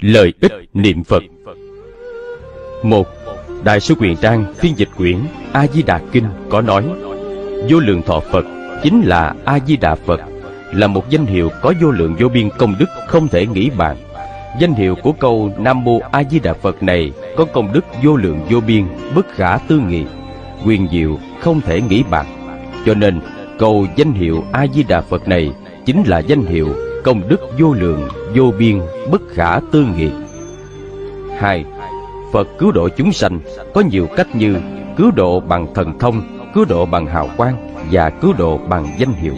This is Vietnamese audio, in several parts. Lợi ích niệm Phật. 1. Đại sư Huệ Trang phiên dịch quyển A Di Đà Kinh có nói: Vô lượng thọ Phật chính là A Di Đà Phật, là một danh hiệu có vô lượng vô biên công đức không thể nghĩ bàn. Danh hiệu của câu Nam Mô A Di Đà Phật này có công đức vô lượng vô biên, bất khả tư nghị, quyền diệu không thể nghĩ bàn. Cho nên câu danh hiệu A Di Đà Phật này chính là danh hiệu công đức vô lượng vô biên, bất khả tư nghị. 2. Phật cứu độ chúng sanh có nhiều cách như cứu độ bằng thần thông, cứu độ bằng hào quang và cứu độ bằng danh hiệu.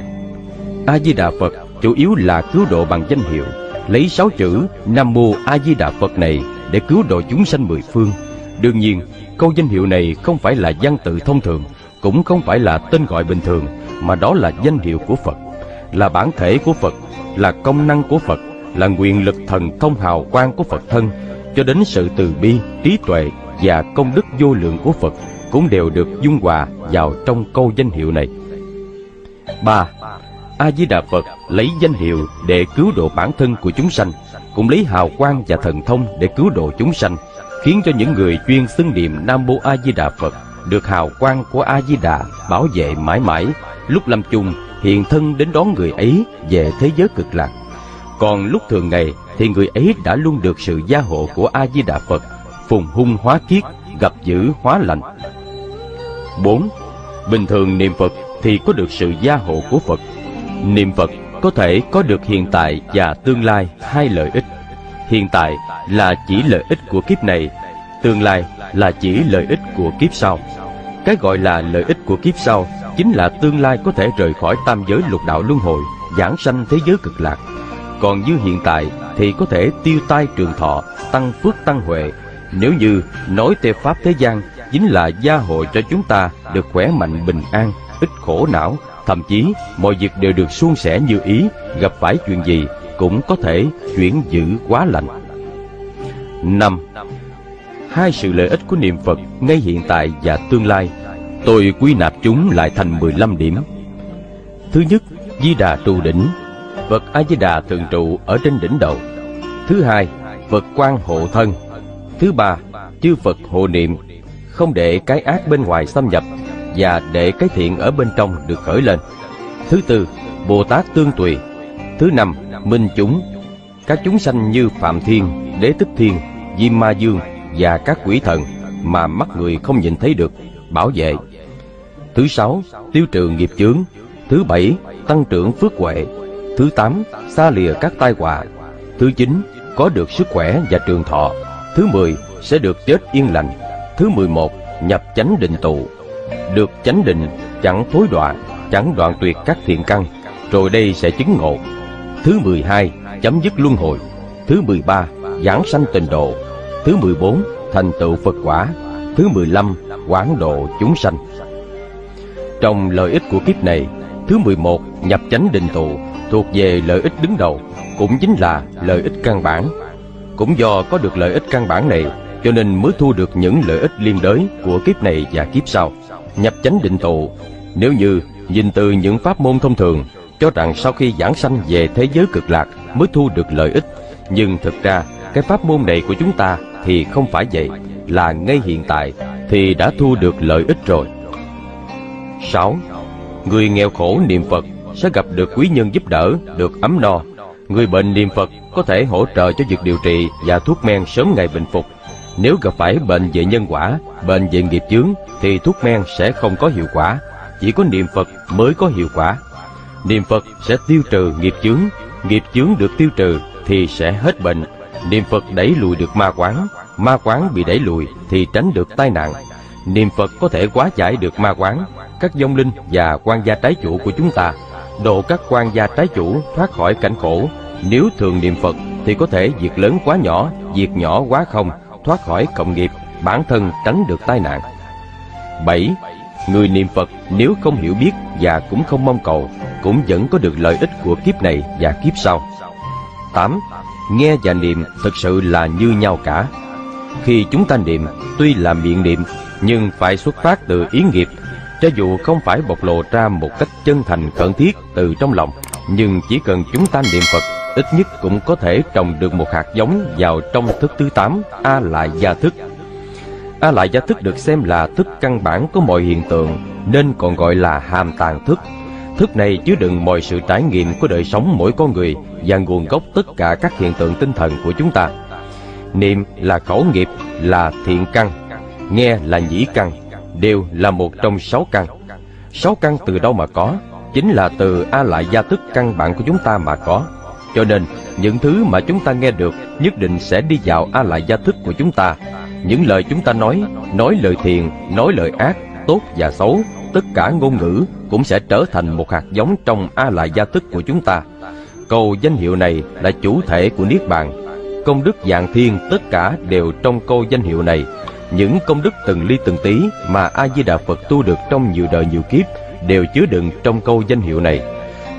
A Di Đà Phật chủ yếu là cứu độ bằng danh hiệu, lấy 6 chữ Nam Mô A Di Đà Phật này để cứu độ chúng sanh mười phương. Đương nhiên, câu danh hiệu này không phải là văn tự thông thường, cũng không phải là tên gọi bình thường, mà đó là danh hiệu của Phật, là bản thể của Phật, là công năng của Phật, là nguyện lực thần thông hào quang của Phật thân, cho đến sự từ bi, trí tuệ và công đức vô lượng của Phật cũng đều được dung hòa vào trong câu danh hiệu này. 3. A Di Đà Phật lấy danh hiệu để cứu độ bản thân của chúng sanh, cũng lấy hào quang và thần thông để cứu độ chúng sanh, khiến cho những người chuyên xưng niệm Nam Mô A Di Đà Phật được hào quang của A Di Đà bảo vệ mãi mãi, lúc lâm chung hiện thân đến đón người ấy về thế giới cực lạc. Còn lúc thường ngày thì người ấy đã luôn được sự gia hộ của A Di Đà Phật, phùng hung hóa kiết, gặp dữ hóa lành. 4. Bình thường niệm Phật thì có được sự gia hộ của Phật. Niệm Phật có thể có được hiện tại và tương lai hai lợi ích. Hiện tại là chỉ lợi ích của kiếp này, tương lai là chỉ lợi ích của kiếp sau. Cái gọi là lợi ích của kiếp sau chính là tương lai có thể rời khỏi tam giới lục đạo luân hồi, giảng sanh thế giới cực lạc. Còn như hiện tại thì có thể tiêu tai trường thọ, tăng phước tăng huệ. Nếu như nói theo pháp thế gian, chính là gia hộ cho chúng ta được khỏe mạnh bình an, ít khổ não, thậm chí mọi việc đều được suôn sẻ như ý, gặp phải chuyện gì cũng có thể chuyển dữ hóa lành. 5. Hai sự lợi ích của niệm Phật ngay hiện tại và tương lai, tôi quy nạp chúng lại thành 15 điểm. Thứ nhất, Di Đà trụ đỉnh. Phật A Di Đà thường trụ ở trên đỉnh đầu. Thứ hai, Phật quang hộ thân. Thứ ba, chư Phật hộ niệm, không để cái ác bên ngoài xâm nhập và để cái thiện ở bên trong được khởi lên. Thứ tư, Bồ Tát tương tùy. Thứ năm, minh chúng. Các chúng sanh như Phạm Thiên, Đế Thích Thiên, Diêm Ma Dương và các quỷ thần mà mắt người không nhìn thấy được, bảo vệ. Thứ sáu, tiêu trừ nghiệp chướng. Thứ bảy, tăng trưởng phước huệ. Thứ tám, xa lìa các tai họa. Thứ chín, có được sức khỏe và trường thọ. Thứ 10, sẽ được chết yên lành. Thứ 11, nhập chánh định tụ. Được chánh định, chẳng thối đọa, chẳng đoạn tuyệt các thiện căn, rồi đây sẽ chứng ngộ. Thứ 12, chấm dứt luân hồi. Thứ 13, giảng sanh tịnh độ. Thứ 14, thành tựu Phật quả. Thứ 15, quảng độ chúng sanh. Trong lợi ích của kiếp này, thứ 11, nhập chánh định tụ, thuộc về lợi ích đứng đầu, cũng chính là lợi ích căn bản. Cũng do có được lợi ích căn bản này, cho nên mới thu được những lợi ích liên đới của kiếp này và kiếp sau. Nhập chánh định tụ, nếu như nhìn từ những pháp môn thông thường, cho rằng sau khi giảng sanh về thế giới cực lạc mới thu được lợi ích, nhưng thực ra cái pháp môn này của chúng ta thì không phải vậy, là ngay hiện tại thì đã thu được lợi ích rồi. 6. Người nghèo khổ niệm Phật sẽ gặp được quý nhân giúp đỡ, được ấm no. Người bệnh niệm Phật có thể hỗ trợ cho việc điều trị và thuốc men sớm ngày bình phục. Nếu gặp phải bệnh về nhân quả, bệnh về nghiệp chướng thì thuốc men sẽ không có hiệu quả, chỉ có niệm Phật mới có hiệu quả. Niệm Phật sẽ tiêu trừ nghiệp chướng được tiêu trừ thì sẽ hết bệnh. Niệm Phật đẩy lùi được ma quán bị đẩy lùi thì tránh được tai nạn. Niệm Phật có thể hóa giải được ma quán, các vong linh và quan gia trái chủ của chúng ta, độ các quan gia trái chủ thoát khỏi cảnh khổ. Nếu thường niệm Phật thì có thể việc lớn quá nhỏ, việc nhỏ quá không, thoát khỏi cộng nghiệp, bản thân tránh được tai nạn. 7. Người niệm Phật nếu không hiểu biết và cũng không mong cầu, cũng vẫn có được lợi ích của kiếp này và kiếp sau. 8. Nghe và niệm thực sự là như nhau cả. Khi chúng ta niệm, tuy là miệng niệm, nhưng phải xuất phát từ ý nghiệp. Cho dù không phải bộc lộ ra một cách chân thành khẩn thiết từ trong lòng, nhưng chỉ cần chúng ta niệm Phật ít nhất cũng có thể trồng được một hạt giống vào trong thức thứ 8, A Lại Gia Thức. A Lại Gia Thức được xem là thức căn bản của mọi hiện tượng, nên còn gọi là hàm tàng thức. Thức này chứa đựng mọi sự trải nghiệm của đời sống mỗi con người và nguồn gốc tất cả các hiện tượng tinh thần của chúng ta. Niệm là khẩu nghiệp, là thiện căn, nghe là nhĩ căn, đều là một trong 6 căn. 6 căn từ đâu mà có? Chính là từ A Lại Gia Thức căn bản của chúng ta mà có. Cho nên, những thứ mà chúng ta nghe được nhất định sẽ đi vào A Lại Gia Thức của chúng ta. Những lời chúng ta nói lời thiện, nói lời ác, tốt và xấu, tất cả ngôn ngữ cũng sẽ trở thành một hạt giống trong A Lại Gia Thức của chúng ta. Câu danh hiệu này là chủ thể của Niết Bàn. Công đức dạng thiên tất cả đều trong câu danh hiệu này. Những công đức từng ly từng tí mà A Di Đà Phật tu được trong nhiều đời nhiều kiếp đều chứa đựng trong câu danh hiệu này.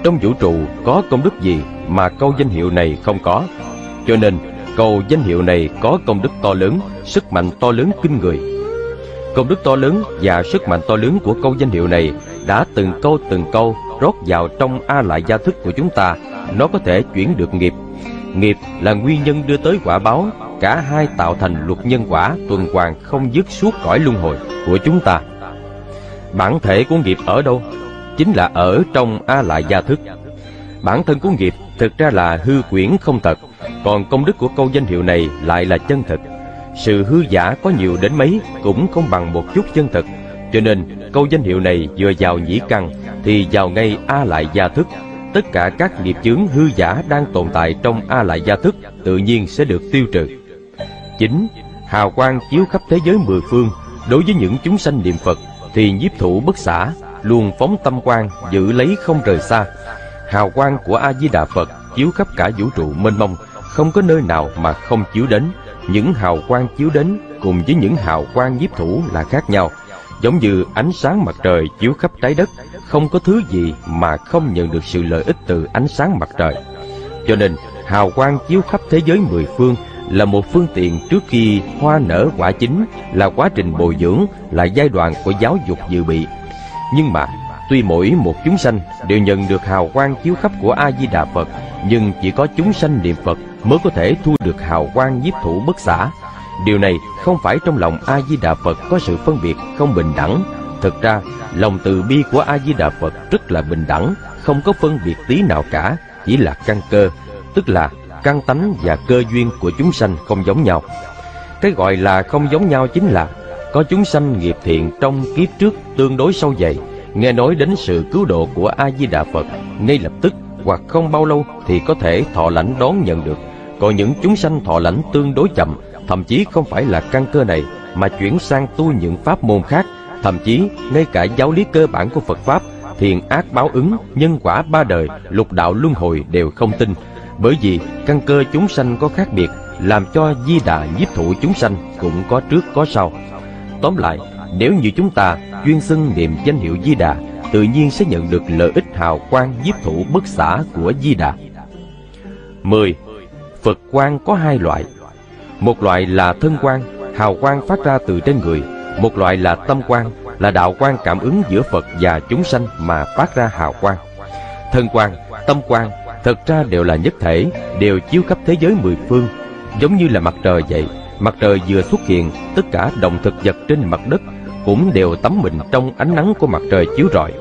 Trong vũ trụ có công đức gì mà câu danh hiệu này không có? Cho nên câu danh hiệu này có công đức to lớn, sức mạnh to lớn kinh người. Công đức to lớn và sức mạnh to lớn của câu danh hiệu này đã từng câu rót vào trong A Lại Gia Thức của chúng ta. Nó có thể chuyển được nghiệp. Nghiệp là nguyên nhân đưa tới quả báo, cả hai tạo thành luật nhân quả tuần hoàn không dứt suốt cõi luân hồi của chúng ta. Bản thể của nghiệp ở đâu? Chính là ở trong A Lại Gia Thức. Bản thân của nghiệp thực ra là hư quyển không thật, còn công đức của câu danh hiệu này lại là chân thực. Sự hư giả có nhiều đến mấy cũng không bằng một chút chân thực. Cho nên câu danh hiệu này vừa vào nhĩ căn thì vào ngay A Lại Gia Thức. Tất cả các nghiệp chướng hư giả đang tồn tại trong A Lại Gia Thức tự nhiên sẽ được tiêu trừ. 9. Hào quang chiếu khắp thế giới mười phương. Đối với những chúng sanh niệm Phật thì nhiếp thủ bất xả, luôn phóng tâm quang giữ lấy không rời xa. Hào quang của A Di Đà Phật chiếu khắp cả vũ trụ mênh mông, không có nơi nào mà không chiếu đến. Những hào quang chiếu đến cùng với những hào quang nhiếp thủ là khác nhau. Giống như ánh sáng mặt trời chiếu khắp trái đất, không có thứ gì mà không nhận được sự lợi ích từ ánh sáng mặt trời. Cho nên, hào quang chiếu khắp thế giới mười phương là một phương tiện trước khi hoa nở quả chín, là quá trình bồi dưỡng, là giai đoạn của giáo dục dự bị. Nhưng mà, tuy mỗi một chúng sanh đều nhận được hào quang chiếu khắp của A-di-đà Phật, nhưng chỉ có chúng sanh niệm Phật mới có thể thu được hào quang nhiếp thủ bất xả. Điều này không phải trong lòng A-di-đà Phật có sự phân biệt không bình đẳng. Thực ra, lòng từ bi của A-di-đà Phật rất là bình đẳng, không có phân biệt tí nào cả, chỉ là căn cơ, tức là căn tánh và cơ duyên của chúng sanh không giống nhau. Cái gọi là không giống nhau chính là có chúng sanh nghiệp thiện trong kiếp trước tương đối sâu dày, nghe nói đến sự cứu độ của A-di-đà Phật, ngay lập tức hoặc không bao lâu thì có thể thọ lãnh đón nhận được. Còn những chúng sanh thọ lãnh tương đối chậm, thậm chí không phải là căn cơ này mà chuyển sang tu những pháp môn khác, thậm chí ngay cả giáo lý cơ bản của Phật Pháp, thiện ác báo ứng, nhân quả ba đời, lục đạo luân hồi đều không tin. Bởi vì căn cơ chúng sanh có khác biệt, làm cho Di Đà nhiếp thụ chúng sanh cũng có trước có sau. Tóm lại, nếu như chúng ta chuyên xưng niệm danh hiệu Di Đà, tự nhiên sẽ nhận được lợi ích hào quang nhiếp thủ bất xả của Di Đà. 10. Phật quang có hai loại. Một loại là thân quang, hào quang phát ra từ trên người. Một loại là tâm quang, là đạo quang cảm ứng giữa Phật và chúng sanh mà phát ra hào quang. Thân quang, tâm quang thật ra đều là nhất thể, đều chiếu khắp thế giới mười phương. Giống như là mặt trời vậy, mặt trời vừa xuất hiện, tất cả động thực vật trên mặt đất cũng đều tắm mình trong ánh nắng của mặt trời chiếu rọi.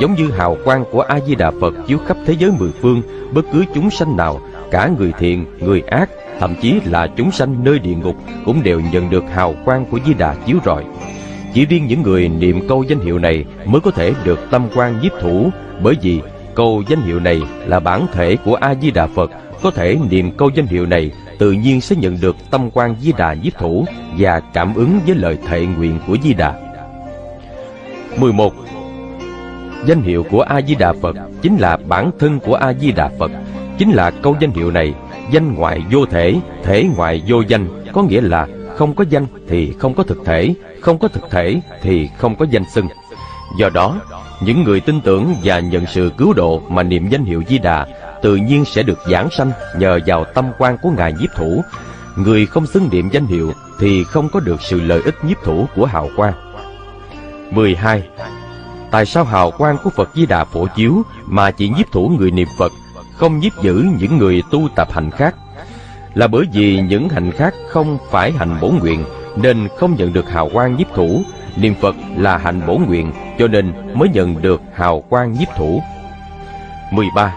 Giống như hào quang của A-di-đà Phật chiếu khắp thế giới mười phương, bất cứ chúng sanh nào, cả người thiện, người ác, thậm chí là chúng sanh nơi địa ngục cũng đều nhận được hào quang của Di Đà chiếu rọi. Chỉ riêng những người niệm câu danh hiệu này mới có thể được tâm quang nhiếp thủ, bởi vì câu danh hiệu này là bản thể của A Di Đà Phật, có thể niệm câu danh hiệu này tự nhiên sẽ nhận được tâm quang Di Đà nhiếp thủ và cảm ứng với lời thệ nguyện của Di Đà. 11. Danh hiệu của A Di Đà Phật chính là bản thân của A Di Đà Phật, chính là câu danh hiệu này. Danh ngoại vô thể, thể ngoại vô danh, có nghĩa là không có danh thì không có thực thể, không có thực thể thì không có danh xưng. Do đó, những người tin tưởng và nhận sự cứu độ mà niệm danh hiệu Di Đà tự nhiên sẽ được giảng sanh nhờ vào tâm quan của Ngài nhiếp thủ. Người không xưng niệm danh hiệu thì không có được sự lợi ích nhiếp thủ của hào quang. 12. Tại sao hào quang của Phật Di Đà phổ chiếu mà chỉ nhiếp thủ người niệm Phật, không nhiếp giữ những người tu tập hành khác, là bởi vì những hành khác không phải hành bổn nguyện nên không nhận được hào quang nhiếp thủ. Niệm Phật là hành bổn nguyện cho nên mới nhận được hào quang nhiếp thủ. 13.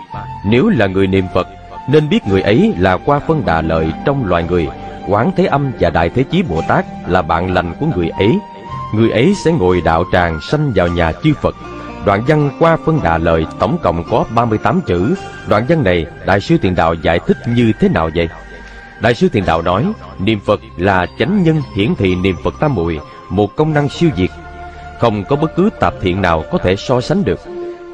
Nếu là người niệm Phật nên biết người ấy là qua phân đà lợi trong loài người. Quán Thế Âm và Đại Thế Chí Bồ Tát là bạn lành của người ấy. Người ấy sẽ ngồi đạo tràng sanh vào nhà chư Phật. Đoạn văn qua phân đà lợi tổng cộng có 38 chữ. Đoạn văn này Đại sư Thiền Đạo giải thích như thế nào vậy? Đại sư Thiền Đạo nói, niệm Phật là chánh nhân hiển thị niệm Phật tam muội, một công năng siêu diệt, không có bất cứ tạp thiện nào có thể so sánh được.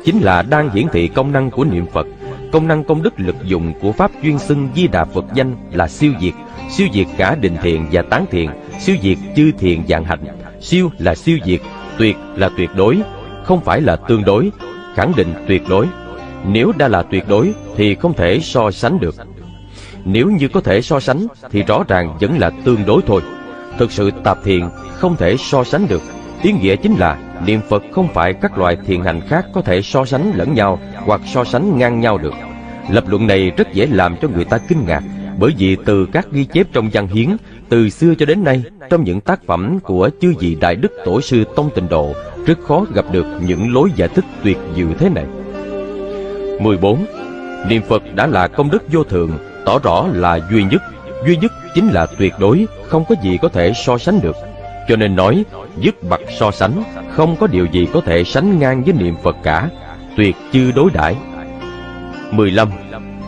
Chính là đang hiển thị công năng của niệm Phật. Công năng công đức lực dụng của Pháp chuyên xưng Di Đà Phật danh là siêu diệt cả định thiện và tán thiện, siêu diệt chư thiện dạng hạnh. Siêu là siêu diệt, tuyệt là tuyệt đối, không phải là tương đối, khẳng định tuyệt đối. Nếu đã là tuyệt đối thì không thể so sánh được. Nếu như có thể so sánh thì rõ ràng vẫn là tương đối thôi. Thực sự tạp thiện không thể so sánh được. Ý nghĩa chính là niệm Phật không phải các loại thiện hành khác có thể so sánh lẫn nhau hoặc so sánh ngang nhau được. Lập luận này rất dễ làm cho người ta kinh ngạc, bởi vì từ các ghi chép trong văn hiến, từ xưa cho đến nay, trong những tác phẩm của chư vị Đại Đức Tổ sư Tông Tịnh Độ, rất khó gặp được những lối giải thích tuyệt diệu thế này. 14. Niệm Phật đã là công đức vô thượng, tỏ rõ là duy nhất chính là tuyệt đối, không có gì có thể so sánh được. Cho nên nói, dứt bậc so sánh, không có điều gì có thể sánh ngang với niệm Phật cả, tuyệt chư đối đãi. 15.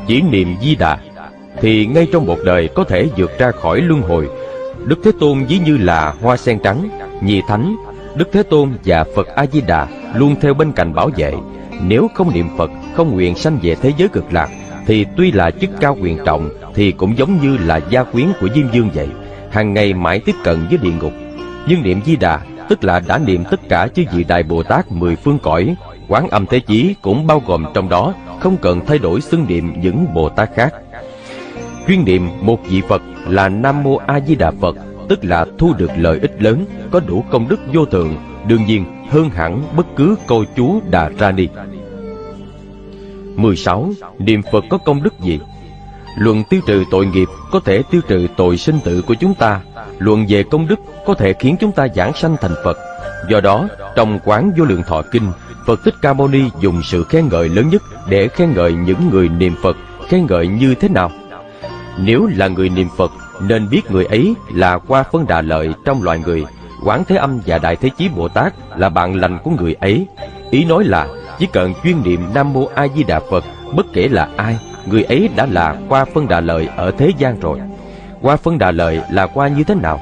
Chỉ niệm Di Đà thì ngay trong một đời có thể vượt ra khỏi luân hồi. Đức Thế Tôn ví như là hoa sen trắng, nhị thánh, Đức Thế Tôn và Phật A Di Đà luôn theo bên cạnh bảo vệ. Nếu không niệm Phật, không nguyện sanh về thế giới cực lạc, thì tuy là chức cao quyền trọng thì cũng giống như là gia quyến của Diêm Vương vậy, hàng ngày mãi tiếp cận với địa ngục. Nhưng niệm Di Đà tức là đã niệm tất cả chư vị Đại Bồ Tát mười phương cõi, Quán Âm Thế Chí cũng bao gồm trong đó, không cần thay đổi xưng niệm những Bồ Tát khác. Chuyên niệm một vị Phật là Nam Mô A Di Đà Phật, tức là thu được lợi ích lớn, có đủ công đức vô thượng, đương nhiên hơn hẳn bất cứ câu chú Đà Ra Ni. 16. Niệm Phật có công đức gì? Luận tiêu trừ tội nghiệp có thể tiêu trừ tội sinh tử của chúng ta. Luận về công đức có thể khiến chúng ta giảng sanh thành Phật. Do đó, trong Quán Vô Lượng Thọ Kinh, Phật Thích Ca Mâu Ni dùng sự khen ngợi lớn nhất để khen ngợi những người niệm Phật. Khen ngợi như thế nào? Nếu là người niệm Phật nên biết người ấy là qua phân đà lợi trong loài người. Quán Thế Âm và Đại Thế Chí Bồ Tát là bạn lành của người ấy. Ý nói là chỉ cần chuyên niệm Nam Mô A Di Đà Phật, bất kể là ai, người ấy đã là qua phân đà lợi ở thế gian rồi. Qua phân đà lợi là qua như thế nào?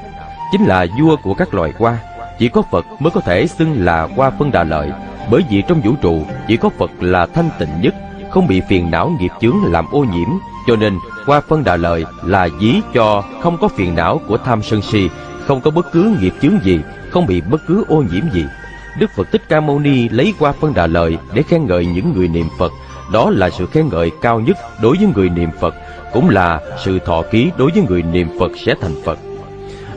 Chính là vua của các loài qua. Chỉ có Phật mới có thể xưng là qua phân đà lợi, bởi vì trong vũ trụ chỉ có Phật là thanh tịnh nhất, không bị phiền não nghiệp chướng làm ô nhiễm. Cho nên qua phân đà lợi là ví cho không có phiền não của tham sân si, không có bất cứ nghiệp chướng gì, không bị bất cứ ô nhiễm gì. Đức Phật Thích Ca Mâu Ni lấy qua phân đà lợi để khen ngợi những người niệm Phật. Đó là sự khen ngợi cao nhất đối với người niệm Phật, cũng là sự thọ ký đối với người niệm Phật sẽ thành Phật.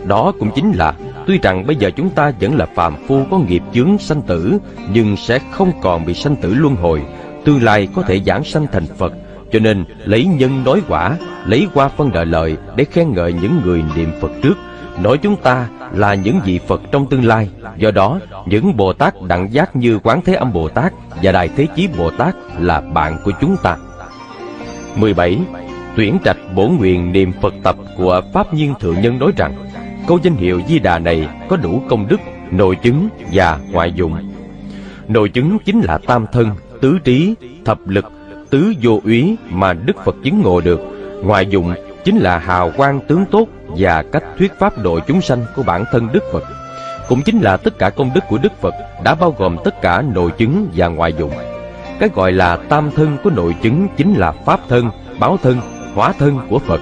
Đó cũng chính là, tuy rằng bây giờ chúng ta vẫn là phàm phu có nghiệp chướng sanh tử, nhưng sẽ không còn bị sanh tử luân hồi, tương lai có thể giảng sanh thành Phật. Cho nên lấy nhân nói quả, lấy qua phân đà lợi để khen ngợi những người niệm Phật trước, nói chúng ta là những vị Phật trong tương lai. Do đó, những Bồ Tát đẳng giác như Quán Thế Âm Bồ Tát và Đại Thế Chí Bồ Tát là bạn của chúng ta. 17. Tuyển trạch bổ nguyện niệm Phật tập của Pháp Nhiên Thượng Nhân nói rằng, câu danh hiệu Di Đà này có đủ công đức, nội chứng và ngoại dụng. Nội chứng chính là tam thân, tứ trí, thập lực, tứ vô úy mà Đức Phật chứng ngộ được. Ngoại dụng chính là hào quang tướng tốt và cách thuyết pháp độ chúng sanh của bản thân Đức Phật. Cũng chính là tất cả công đức của Đức Phật đã bao gồm tất cả nội chứng và ngoại dụng. Cái gọi là tam thân của nội chứng chính là pháp thân, báo thân, hóa thân của Phật.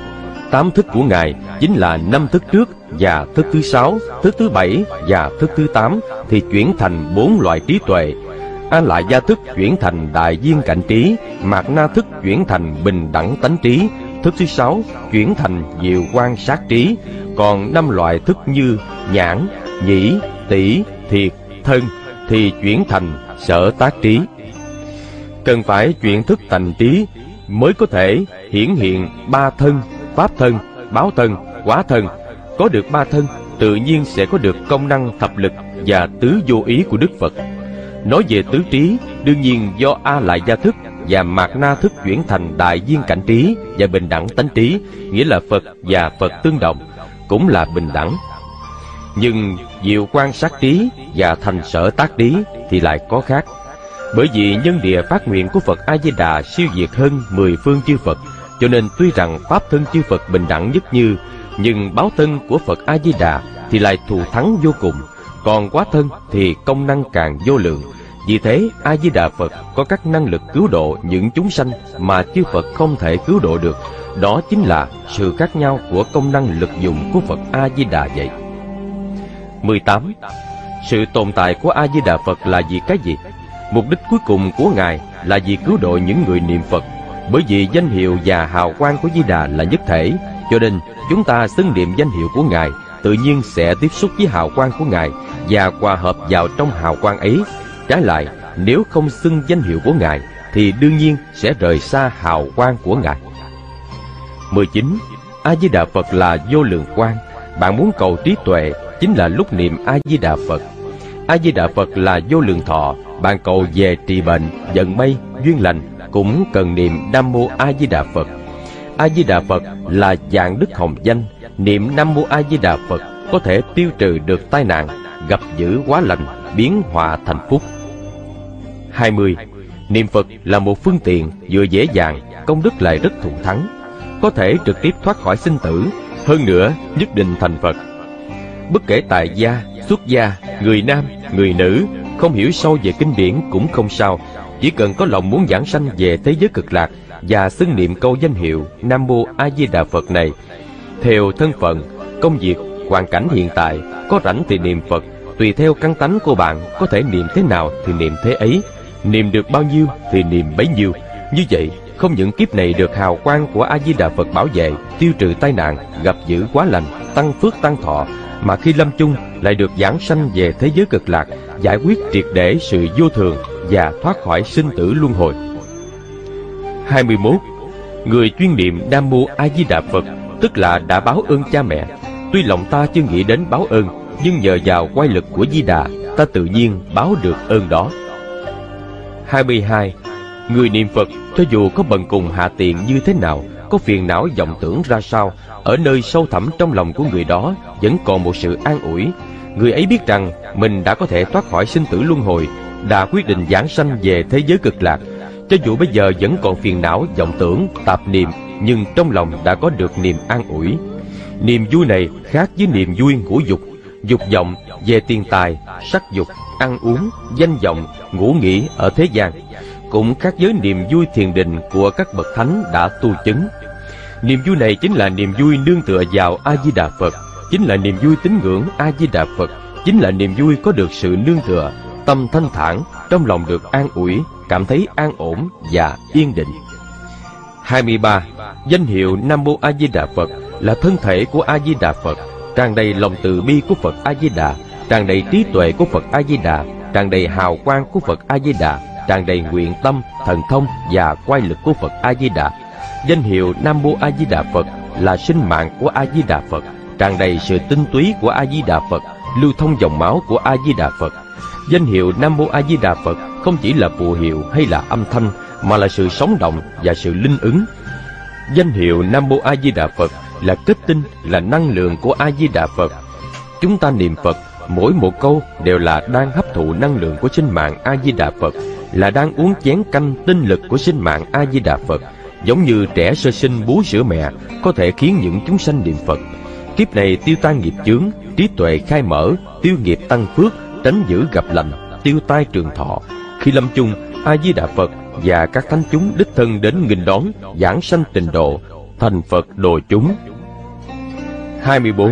Tám thức của Ngài chính là năm thức trước và thức thứ 6, thức thứ 7 và thức thứ 8 thì chuyển thành 4 loại trí tuệ. A Lại Gia thức chuyển thành đại viên cảnh trí, Mạt Na thức chuyển thành bình đẳng tánh trí, thức thứ 6 chuyển thành diệu quan sát trí. Còn 5 loại thức như nhãn, nhĩ, tỷ, thiệt, thân thì chuyển thành sở tác trí. Cần phải chuyển thức thành trí, mới có thể hiển hiện ba thân, pháp thân, báo thân, quả thân. Có được ba thân, tự nhiên sẽ có được công năng thập lực và tứ vô ý của Đức Phật. Nói về tứ trí, đương nhiên do A Lại Gia thức và Mạt Na thức chuyển thành đại viên cảnh trí và bình đẳng tánh trí, nghĩa là Phật và Phật tương đồng, cũng là bình đẳng. Nhưng diệu quan sát trí và thành sở tác trí thì lại có khác. Bởi vì nhân địa phát nguyện của Phật A Di Đà siêu việt hơn 10 phương chư Phật, cho nên tuy rằng pháp thân chư Phật bình đẳng nhất như, nhưng báo thân của Phật A Di Đà thì lại thù thắng vô cùng, còn quá thân thì công năng càng vô lượng. Vì thế A Di Đà Phật có các năng lực cứu độ những chúng sanh mà chư Phật không thể cứu độ được. Đó chính là sự khác nhau của công năng lực dụng của Phật A Di Đà vậy. 18. Sự tồn tại của A Di Đà Phật là vì cái gì? Mục đích cuối cùng của Ngài là vì cứu độ những người niệm Phật. Bởi vì danh hiệu và hào quang của Di Đà là nhất thể, cho nên chúng ta xưng niệm danh hiệu của Ngài, tự nhiên sẽ tiếp xúc với hào quang của Ngài và hòa hợp vào trong hào quang ấy. Trái lại, nếu không xưng danh hiệu của Ngài thì đương nhiên sẽ rời xa hào quang của Ngài. 19. A Di Đà Phật là vô lượng quang. Bạn muốn cầu trí tuệ chính là lúc niệm A Di Đà Phật. A Di Đà Phật là vô lượng thọ. Bạn cầu về trị bệnh, vận may, duyên lành cũng cần niệm Nam Mô A Di Đà Phật. A Di Đà Phật là dạng đức hồng danh. Niệm Nam Mô A Di Đà Phật có thể tiêu trừ được tai nạn, gặp dữ hóa lành, biến họa thành phúc. 20. Niệm Phật là một phương tiện vừa dễ dàng, công đức lại rất thù thắng, có thể trực tiếp thoát khỏi sinh tử, hơn nữa nhất định thành Phật. Bất kể tại gia, xuất gia, người nam, người nữ, không hiểu sâu về kinh điển cũng không sao, chỉ cần có lòng muốn vãng sanh về thế giới cực lạc và xưng niệm câu danh hiệu Nam Mô A Di Đà Phật này. Theo thân phận, công việc, hoàn cảnh hiện tại, có rảnh thì niệm Phật, tùy theo căn tánh của bạn có thể niệm thế nào thì niệm thế ấy, niệm được bao nhiêu thì niệm bấy nhiêu. Như vậy, không những kiếp này được hào quang của A Di Đà Phật bảo vệ, tiêu trừ tai nạn, gặp dữ quá lành, tăng phước tăng thọ, mà khi lâm chung lại được vãng sanh về thế giới cực lạc, giải quyết triệt để sự vô thường và thoát khỏi sinh tử luân hồi. 21. Người chuyên niệm Nam Mô A Di Đà Phật tức là đã báo ơn cha mẹ. Tuy lòng ta chưa nghĩ đến báo ơn, nhưng nhờ vào oai lực của Di Đà, ta tự nhiên báo được ơn đó. 22. Người niệm Phật, cho dù có bần cùng hạ tiện như thế nào, có phiền não vọng tưởng ra sao, ở nơi sâu thẳm trong lòng của người đó vẫn còn một sự an ủi. Người ấy biết rằng mình đã có thể thoát khỏi sinh tử luân hồi, đã quyết định vãng sanh về thế giới cực lạc. Cho dù bây giờ vẫn còn phiền não vọng tưởng, tạp niệm, nhưng trong lòng đã có được niềm an ủi. Niềm vui này khác với niềm vui ngũ dục, dục vọng về tiền tài, sắc dục, ăn uống, danh vọng, ngủ nghỉ ở thế gian, cũng khác với niềm vui thiền định của các bậc thánh đã tu chứng. Niềm vui này chính là niềm vui nương tựa vào A Di Đà Phật, chính là niềm vui tín ngưỡng A Di Đà Phật, chính là niềm vui có được sự nương tựa, tâm thanh thản, trong lòng được an ủi, cảm thấy an ổn và yên định. 23. Danh hiệu Nam Mô A Di Đà Phật là thân thể của A Di Đà Phật, tràn đầy lòng từ bi của Phật A Di Đà, tràn đầy trí tuệ của Phật A Di Đà, tràn đầy hào quang của Phật A Di Đà, tràn đầy nguyện tâm, thần thông và oai lực của Phật A Di Đà. Danh hiệu Nam Mô A Di Đà Phật là sinh mạng của A Di Đà Phật, tràn đầy sự tinh túy của A Di Đà Phật, lưu thông dòng máu của A Di Đà Phật. Danh hiệu Nam Mô A Di Đà Phật không chỉ là phù hiệu hay là âm thanh, mà là sự sống động và sự linh ứng. Danh hiệu Nam Mô A Di Đà Phật là kết tinh, là năng lượng của A Di Đà Phật. Chúng ta niệm Phật, mỗi một câu đều là đang hấp thụ năng lượng của sinh mạng A Di Đà Phật, là đang uống chén canh tinh lực của sinh mạng A Di Đà Phật. Giống như trẻ sơ sinh bú sữa mẹ, có thể khiến những chúng sanh niệm Phật. Kiếp này tiêu tan nghiệp chướng, trí tuệ khai mở, tiêu nghiệp tăng phước, tránh giữ gặp lành, tiêu tai trường thọ. Khi lâm chung, A Di Đà Phật và các thánh chúng đích thân đến nghênh đón, giảng sanh tịnh độ, thành Phật độ chúng. 24.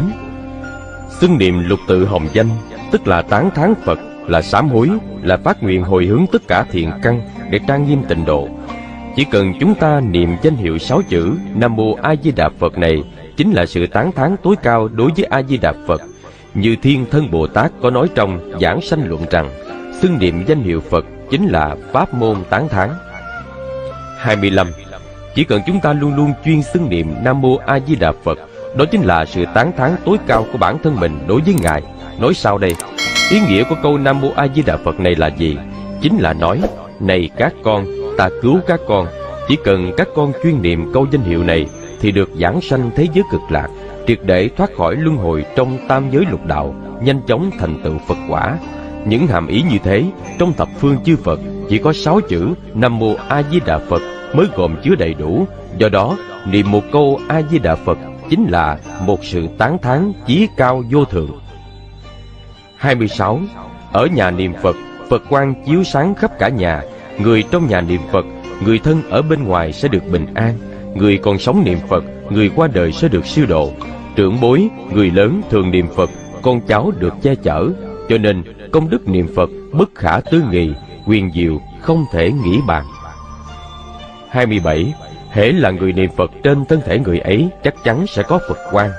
Xưng niệm lục tự hồng danh, tức là tán thán Phật, là sám hối, là phát nguyện hồi hướng tất cả thiện căn để trang nghiêm tịnh độ. Chỉ cần chúng ta niệm danh hiệu 6 chữ Nam Mô A Di Đà Phật này, chính là sự tán thán tối cao đối với A Di Đà Phật. Như Thiên Thân Bồ Tát có nói trong Giảng Sanh Luận rằng, xưng niệm danh hiệu Phật chính là pháp môn tán thán. 25. Chỉ cần chúng ta luôn luôn chuyên xưng niệm Nam Mô A Di Đà Phật, đó chính là sự tán thán tối cao của bản thân mình đối với Ngài. Nói sau đây, ý nghĩa của câu Nam Mô A Di Đà Phật này là gì? Chính là nói, này các con, ta cứu các con. Chỉ cần các con chuyên niệm câu danh hiệu này thì được giảng sanh thế giới cực lạc, triệt để thoát khỏi luân hồi trong tam giới lục đạo, nhanh chóng thành tựu Phật quả. Những hàm ý như thế, trong thập phương chư Phật chỉ có 6 chữ Nam Mô A Di Đà Phật mới gồm chứa đầy đủ. Do đó, niệm một câu A Di Đà Phật chính là một sự tán thán chí cao vô thượng. 26. Ở nhà niệm Phật, Phật quang chiếu sáng khắp cả nhà. Người trong nhà niệm Phật, người thân ở bên ngoài sẽ được bình an. Người còn sống niệm Phật, người qua đời sẽ được siêu độ. Trưởng bối, người lớn thường niệm Phật, con cháu được che chở. Cho nên công đức niệm Phật bất khả tư nghị, huyền diệu không thể nghĩ bàn. 27. Hễ là người niệm Phật, trên thân thể người ấy chắc chắn sẽ có Phật quang.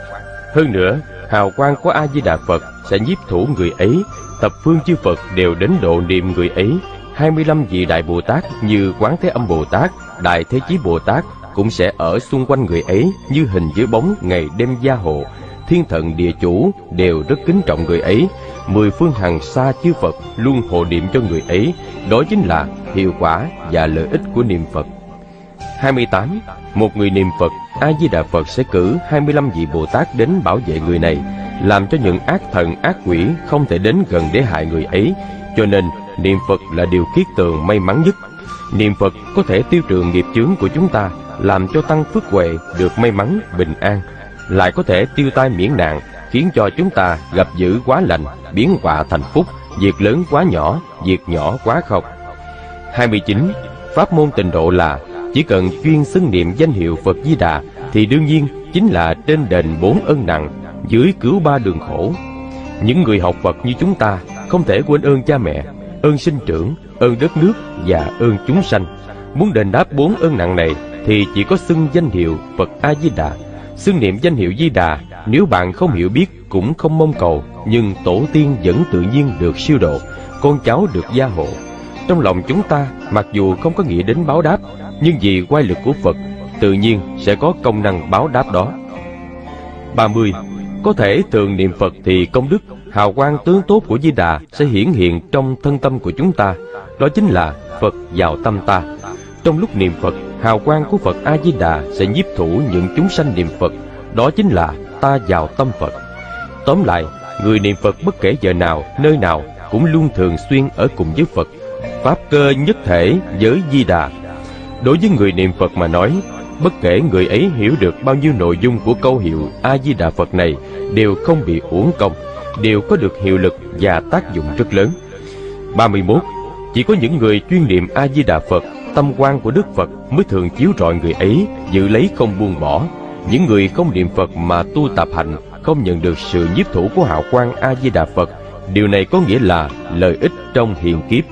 Hơn nữa, hào quang của A Di Đà Phật sẽ nhiếp thủ người ấy. Thập phương chư Phật đều đến độ niệm người ấy. 25 vị Đại Bồ Tát như Quán Thế Âm Bồ Tát, Đại Thế Chí Bồ Tát cũng sẽ ở xung quanh người ấy như hình dưới bóng, ngày đêm gia hộ. Thiên thần địa chủ đều rất kính trọng người ấy. 10 phương hằng xa chư Phật luôn hộ niệm cho người ấy. Đó chính là hiệu quả và lợi ích của niệm Phật. 28. Một người niệm Phật, A Di Đà Phật sẽ cử 25 vị Bồ Tát đến bảo vệ người này, làm cho những ác thần ác quỷ không thể đến gần để hại người ấy. Cho nên niệm Phật là điều kiết tường may mắn nhất. Niệm Phật có thể tiêu trừ nghiệp chướng của chúng ta, làm cho tăng phước huệ được may mắn bình an, lại có thể tiêu tai miễn nạn, khiến cho chúng ta gặp dữ quá lành, biến họa thành phúc, việc lớn quá nhỏ, việc nhỏ quá khọc. 29. Pháp môn tịnh độ là chỉ cần chuyên xưng niệm danh hiệu Phật Di Đà thì đương nhiên chính là trên đền 4 ân nặng, dưới cứu 3 đường khổ. Những người học Phật như chúng ta không thể quên ơn cha mẹ, ơn sinh trưởng, ơn đất nước và ơn chúng sanh. Muốn đền đáp 4 ơn nặng này thì chỉ có xưng danh hiệu Phật A Di Đà. Xưng niệm danh hiệu Di Đà, nếu bạn không hiểu biết cũng không mong cầu, nhưng tổ tiên vẫn tự nhiên được siêu độ, con cháu được gia hộ. Trong lòng chúng ta mặc dù không có nghĩa đến báo đáp, nhưng vì oai lực của Phật tự nhiên sẽ có công năng báo đáp đó. 30. Có thể thường niệm Phật thì công đức, hào quang tướng tốt của Di Đà sẽ hiển hiện trong thân tâm của chúng ta. Đó chính là Phật vào tâm ta. Trong lúc niệm Phật, hào quang của Phật A Di Đà sẽ nhiếp thủ những chúng sanh niệm Phật. Đó chính là ta vào tâm Phật. Tóm lại, người niệm Phật bất kể giờ nào, nơi nào cũng luôn thường xuyên ở cùng với Phật. Pháp cơ nhất thể với Di Đà. Đối với người niệm Phật mà nói, bất kể người ấy hiểu được bao nhiêu nội dung của câu hiệu A Di Đà Phật này đều không bị uổng công, đều có được hiệu lực và tác dụng rất lớn. 31. Chỉ có những người chuyên niệm A Di Đà Phật, tâm quang của Đức Phật mới thường chiếu rọi người ấy, giữ lấy không buông bỏ. Những người không niệm Phật mà tu tập hành không nhận được sự nhiếp thủ của hào quang A Di Đà Phật. Điều này có nghĩa là lợi ích trong hiện kiếp.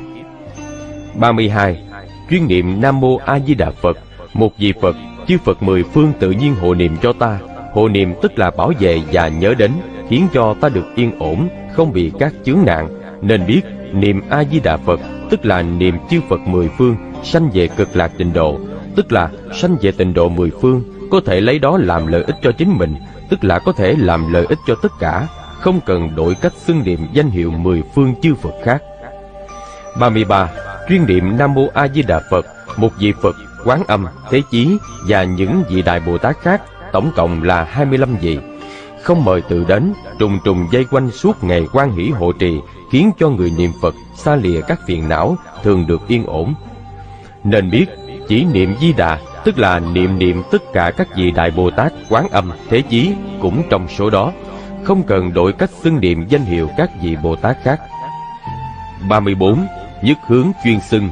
32. Chuyên niệm Nam Mô A Di Đà Phật, một vị Phật, chư Phật 10 phương tự nhiên hộ niệm cho ta. Hộ niệm tức là bảo vệ và nhớ đến, khiến cho ta được yên ổn, không bị các chướng nạn. Nên biết niệm A Di Đà Phật tức là niệm chư Phật 10 phương sanh về cực lạc tịnh độ, tức là sanh về tịnh độ 10 phương, có thể lấy đó làm lợi ích cho chính mình, tức là có thể làm lợi ích cho tất cả, không cần đổi cách xưng niệm danh hiệu 10 phương chư Phật khác. 33. Chuyên niệm Nam Mô A Di Đà Phật, một vị Phật, Quán Âm, Thế Chí và những vị Đại Bồ Tát khác, tổng cộng là 25 vị. Không mời tự đến, trùng trùng vây quanh suốt ngày quan hỷ hộ trì, khiến cho người niệm Phật xa lìa các phiền não, thường được yên ổn. Nên biết, chỉ niệm Di Đà, tức là niệm tất cả các vị Đại Bồ Tát, Quán Âm, Thế Chí cũng trong số đó, không cần đổi cách xưng niệm danh hiệu các vị Bồ Tát khác. 34. Nhất hướng chuyên xưng.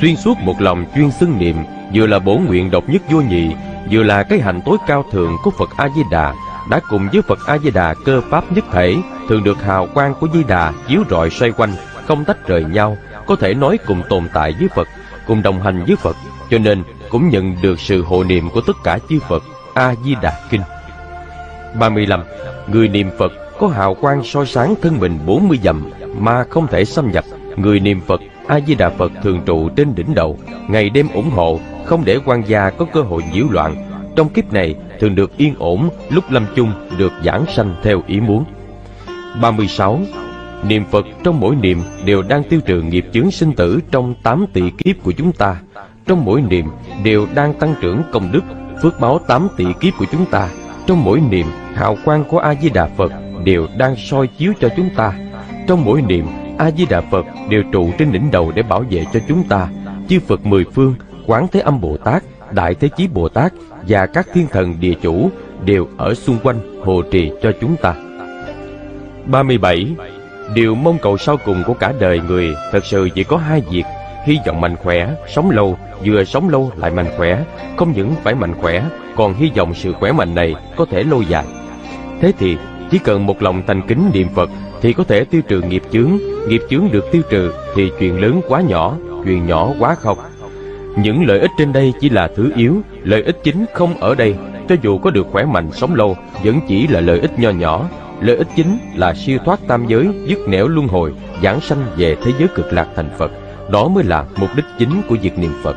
Xuyên suốt một lòng chuyên xưng niệm, vừa là bổn nguyện độc nhất vô nhị, vừa là cái hạnh tối cao thượng của Phật A Di Đà, đã cùng với Phật A Di Đà cơ pháp nhất thể, thường được hào quang của Di Đà chiếu rọi xoay quanh, không tách rời nhau, có thể nói cùng tồn tại với Phật, cùng đồng hành với Phật, cho nên cũng nhận được sự hộ niệm của tất cả chư Phật. A Di Đà kinh. 35. Người niệm Phật có hào quang soi sáng thân mình 40 dặm mà không thể xâm nhập. Người niệm Phật A Di Đà Phật thường trụ trên đỉnh đầu, ngày đêm ủng hộ, không để quan gia có cơ hội nhiễu loạn. Trong kiếp này thường được yên ổn, lúc lâm chung được giảng sanh theo ý muốn. 36. Niệm Phật trong mỗi niệm đều đang tiêu trừ nghiệp chướng sinh tử trong 8 tỷ kiếp của chúng ta. Trong mỗi niệm đều đang tăng trưởng công đức, phước báo 8 tỷ kiếp của chúng ta. Trong mỗi niệm hào quang của A Di Đà Phật đều đang soi chiếu cho chúng ta. Trong mỗi niệm A Di Đà Phật đều trụ trên đỉnh đầu để bảo vệ cho chúng ta. Chư Phật mười phương, Quán Thế Âm Bồ Tát, Đại Thế Chí Bồ Tát và các thiên thần địa chủ đều ở xung quanh hộ trì cho chúng ta. 37. Điều mong cầu sau cùng của cả đời người thật sự chỉ có hai việc: hy vọng mạnh khỏe, sống lâu, vừa sống lâu lại mạnh khỏe. Không những phải mạnh khỏe, còn hy vọng sự khỏe mạnh này có thể lâu dài. Thế thì chỉ cần một lòng thành kính niệm Phật thì có thể tiêu trừ nghiệp chướng. Nghiệp chướng được tiêu trừ thì chuyện lớn quá nhỏ, chuyện nhỏ quá không. Những lợi ích trên đây chỉ là thứ yếu, lợi ích chính không ở đây. Cho dù có được khỏe mạnh sống lâu vẫn chỉ là lợi ích nho nhỏ. Lợi ích chính là siêu thoát tam giới, dứt nẻo luân hồi, giảng sanh về thế giới cực lạc thành Phật. Đó mới là mục đích chính của việc niệm Phật.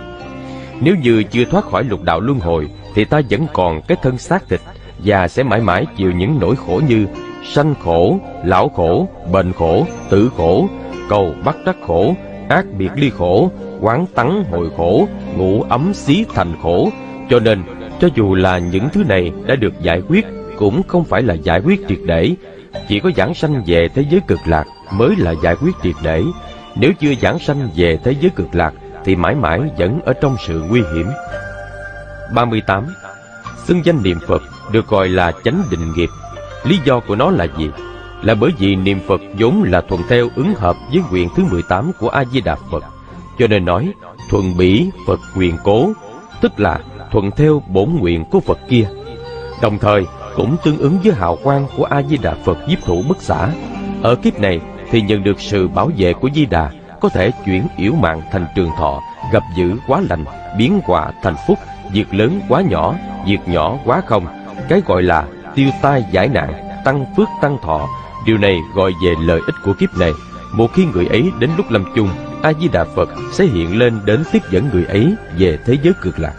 Nếu như chưa thoát khỏi lục đạo luân hồi thì ta vẫn còn cái thân xác thịt và sẽ mãi mãi chịu những nỗi khổ như sanh khổ, lão khổ, bệnh khổ, tử khổ, cầu bắt đắc khổ, ác biệt ly khổ, quán tắng hồi khổ, ngủ ấm xí thành khổ. Cho nên, cho dù là những thứ này đã được giải quyết cũng không phải là giải quyết triệt để. Chỉ có giảng sanh về thế giới cực lạc mới là giải quyết triệt để. Nếu chưa giảng sanh về thế giới cực lạc thì mãi mãi vẫn ở trong sự nguy hiểm. 38. Xưng danh niệm Phật được gọi là chánh định nghiệp. Lý do của nó là gì? Là bởi vì niệm Phật vốn là thuận theo ứng hợp với nguyện thứ 18 của A Di Đà Phật. Cho nên nói thuận bỉ Phật nguyện cố, tức là thuận theo bổn nguyện của Phật kia. Đồng thời cũng tương ứng với hào quang của A Di Đà Phật nhiếp thủ bất xả. Ở kiếp này thì nhận được sự bảo vệ của Di Đà, có thể chuyển yếu mạng thành trường thọ, gặp dữ quá lành, biến họa thành phúc, việc lớn quá nhỏ, việc nhỏ quá không. Cái gọi là tiêu tai giải nạn, tăng phước tăng thọ. Điều này gọi về lợi ích của kiếp này. Một khi người ấy đến lúc lâm chung, A Di Đà Phật sẽ hiện lên đến tiếp dẫn người ấy về thế giới cực lạc.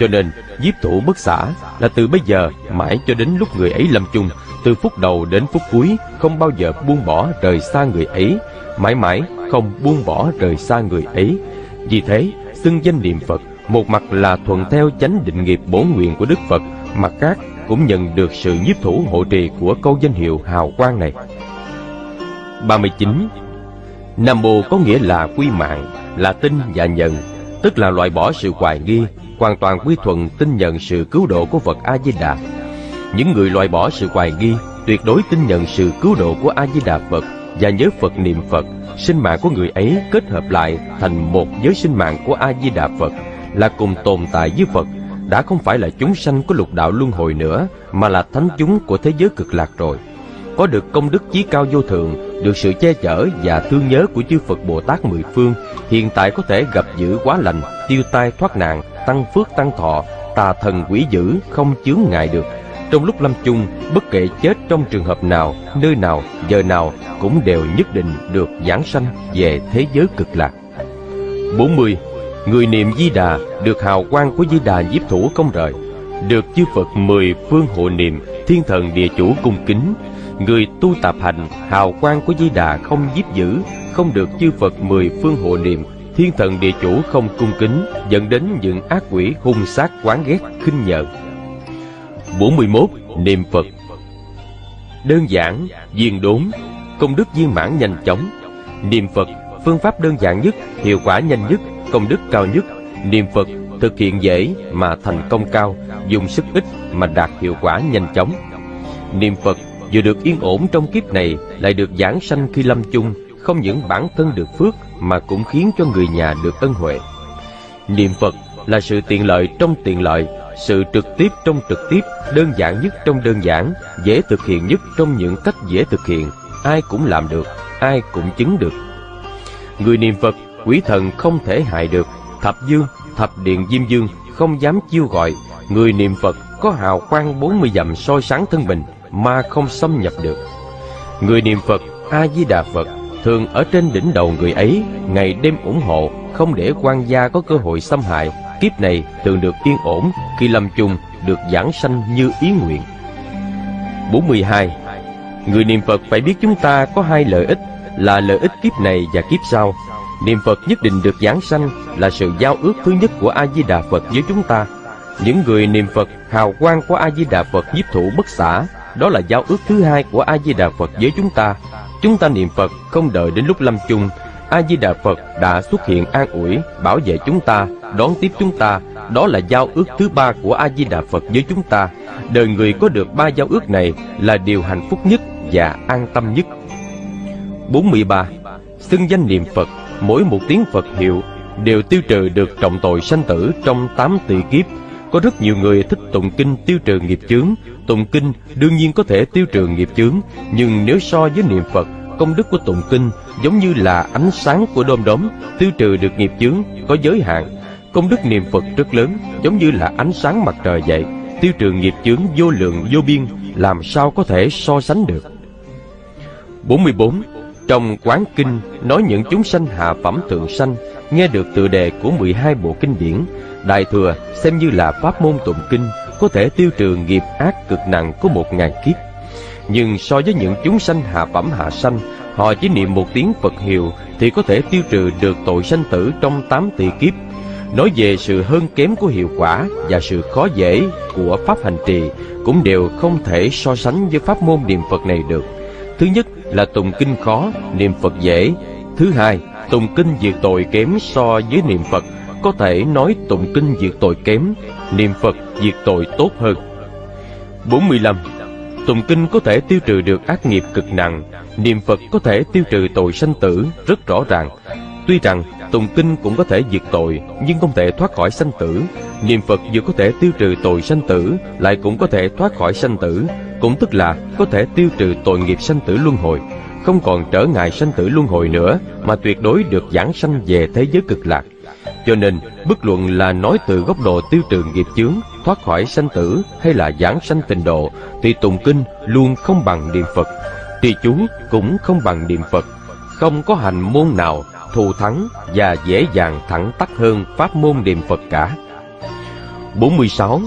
Cho nên nhiếp thủ bất xả là từ bây giờ mãi cho đến lúc người ấy lâm chung, từ phút đầu đến phút cuối không bao giờ buông bỏ rời xa người ấy, mãi mãi không buông bỏ rời xa người ấy. Vì thế xưng danh niệm Phật một mặt là thuận theo chánh định nghiệp bổn nguyện của Đức Phật, mặt khác cũng nhận được sự nhiếp thủ hộ trì của câu danh hiệu hào quang này. 39. Nam Mô có nghĩa là quy mạng, là tin và nhận, tức là loại bỏ sự hoài nghi, hoàn toàn quy thuận tin nhận sự cứu độ của Phật A Di Đà. Những người loại bỏ sự hoài nghi, tuyệt đối tin nhận sự cứu độ của A Di Đà Phật và nhớ Phật niệm Phật, sinh mạng của người ấy kết hợp lại thành một với sinh mạng của A Di Đà Phật, là cùng tồn tại với Phật, đã không phải là chúng sanh của lục đạo luân hồi nữa mà là thánh chúng của thế giới cực lạc rồi. Có được công đức chí cao vô thượng, được sự che chở và thương nhớ của chư Phật Bồ Tát mười phương, hiện tại có thể gặp dữ hóa lành, tiêu tai thoát nạn, tăng phước tăng thọ, tà thần quỷ dữ không chướng ngại được. Trong lúc lâm chung, bất kể chết trong trường hợp nào, nơi nào, giờ nào cũng đều nhất định được giảng sanh về thế giới cực lạc. 40. Người niệm Di Đà được hào quang của Di Đà nhiếp thủ không rời, được chư Phật mười phương hộ niệm, thiên thần địa chủ cung kính. Người tu tập hành, hào quang của Di Đà không nhiếp giữ, không được chư Phật mười phương hộ niệm, thiên thần địa chủ không cung kính, dẫn đến những ác quỷ hung sát oán ghét khinh nhợn. 41. Niệm Phật đơn giản, viên đốn, công đức viên mãn nhanh chóng. Niệm Phật phương pháp đơn giản nhất, hiệu quả nhanh nhất, công đức cao nhất. Niệm Phật thực hiện dễ mà thành công cao, dùng sức ít mà đạt hiệu quả nhanh chóng. Niệm Phật vừa được yên ổn trong kiếp này, lại được giảng sanh khi lâm chung, không những bản thân được phước mà cũng khiến cho người nhà được ân huệ. Niệm Phật là sự tiện lợi trong tiện lợi, sự trực tiếp trong trực tiếp, đơn giản nhất trong đơn giản, dễ thực hiện nhất trong những cách dễ thực hiện. Ai cũng làm được, ai cũng chứng được. Người niệm Phật quỷ thần không thể hại được, thập dương thập điện Diêm Vương không dám chiêu gọi. Người niệm Phật có hào quang 40 dặm soi sáng thân mình mà không xâm nhập được. Người niệm Phật A Di Đà Phật thường ở trên đỉnh đầu người ấy, ngày đêm ủng hộ, không để quan gia có cơ hội xâm hại. Kiếp này thường được yên ổn, khi lâm chung được giảng sanh như ý nguyện. 42. Người niệm Phật phải biết chúng ta có hai lợi ích, là lợi ích kiếp này và kiếp sau. Niệm Phật nhất định được giảng sanh là sự giao ước thứ nhất của A Di Đà Phật với chúng ta. Những người niệm Phật, hào quang của A Di Đà Phật nhiếp thủ bất xả, đó là giao ước thứ hai của A Di Đà Phật với chúng ta. Chúng ta niệm Phật không đợi đến lúc lâm chung, A Di Đà Phật đã xuất hiện an ủi, bảo vệ chúng ta, đón tiếp chúng ta. Đó là giao ước thứ ba của A Di Đà Phật với chúng ta. Đời người có được ba giao ước này là điều hạnh phúc nhất và an tâm nhất. 43. Xưng danh niệm Phật, mỗi một tiếng Phật hiệu đều tiêu trừ được trọng tội sanh tử trong 8 tỷ kiếp. Có rất nhiều người thích tụng kinh tiêu trừ nghiệp chướng. Tụng kinh đương nhiên có thể tiêu trừ nghiệp chướng, nhưng nếu so với niệm Phật, công đức của tụng kinh giống như là ánh sáng của đom đóm, tiêu trừ được nghiệp chướng có giới hạn. Công đức niệm Phật rất lớn, giống như là ánh sáng mặt trời vậy, tiêu trừ nghiệp chướng vô lượng vô biên, làm sao có thể so sánh được. 44. Trong Quán Kinh nói những chúng sanh hạ phẩm thượng sanh, nghe được tựa đề của 12 bộ kinh điển. Đại Thừa xem như là pháp môn tụng kinh, có thể tiêu trừ nghiệp ác cực nặng của 1000 kiếp. Nhưng so với những chúng sanh hạ phẩm hạ sanh, họ chỉ niệm một tiếng Phật hiệu thì có thể tiêu trừ được tội sanh tử trong 8 tỷ kiếp. Nói về sự hơn kém của hiệu quả và sự khó dễ của pháp hành trì cũng đều không thể so sánh với pháp môn niệm Phật này được. Thứ nhất là tụng kinh khó, niệm Phật dễ. Thứ hai, tụng kinh diệt tội kém so với niệm Phật. Có thể nói tụng kinh diệt tội kém, niệm Phật diệt tội tốt hơn. 45. Tụng kinh có thể tiêu trừ được ác nghiệp cực nặng, niệm Phật có thể tiêu trừ tội sanh tử rất rõ ràng. Tuy rằng tụng kinh cũng có thể diệt tội, nhưng không thể thoát khỏi sanh tử. Niệm Phật vừa có thể tiêu trừ tội sanh tử, lại cũng có thể thoát khỏi sanh tử, cũng tức là có thể tiêu trừ tội nghiệp sanh tử luân hồi, không còn trở ngại sanh tử luân hồi nữa, mà tuyệt đối được giảng sanh về thế giới cực lạc. Cho nên, bất luận là nói từ góc độ tiêu trừ nghiệp chướng, thoát khỏi sanh tử hay là giảng sanh tịnh độ, thì tụng kinh luôn không bằng niệm Phật, trì chú cũng không bằng niệm Phật. Không có hành môn nào thù thắng và dễ dàng thẳng tắc hơn pháp môn niệm Phật cả. 46.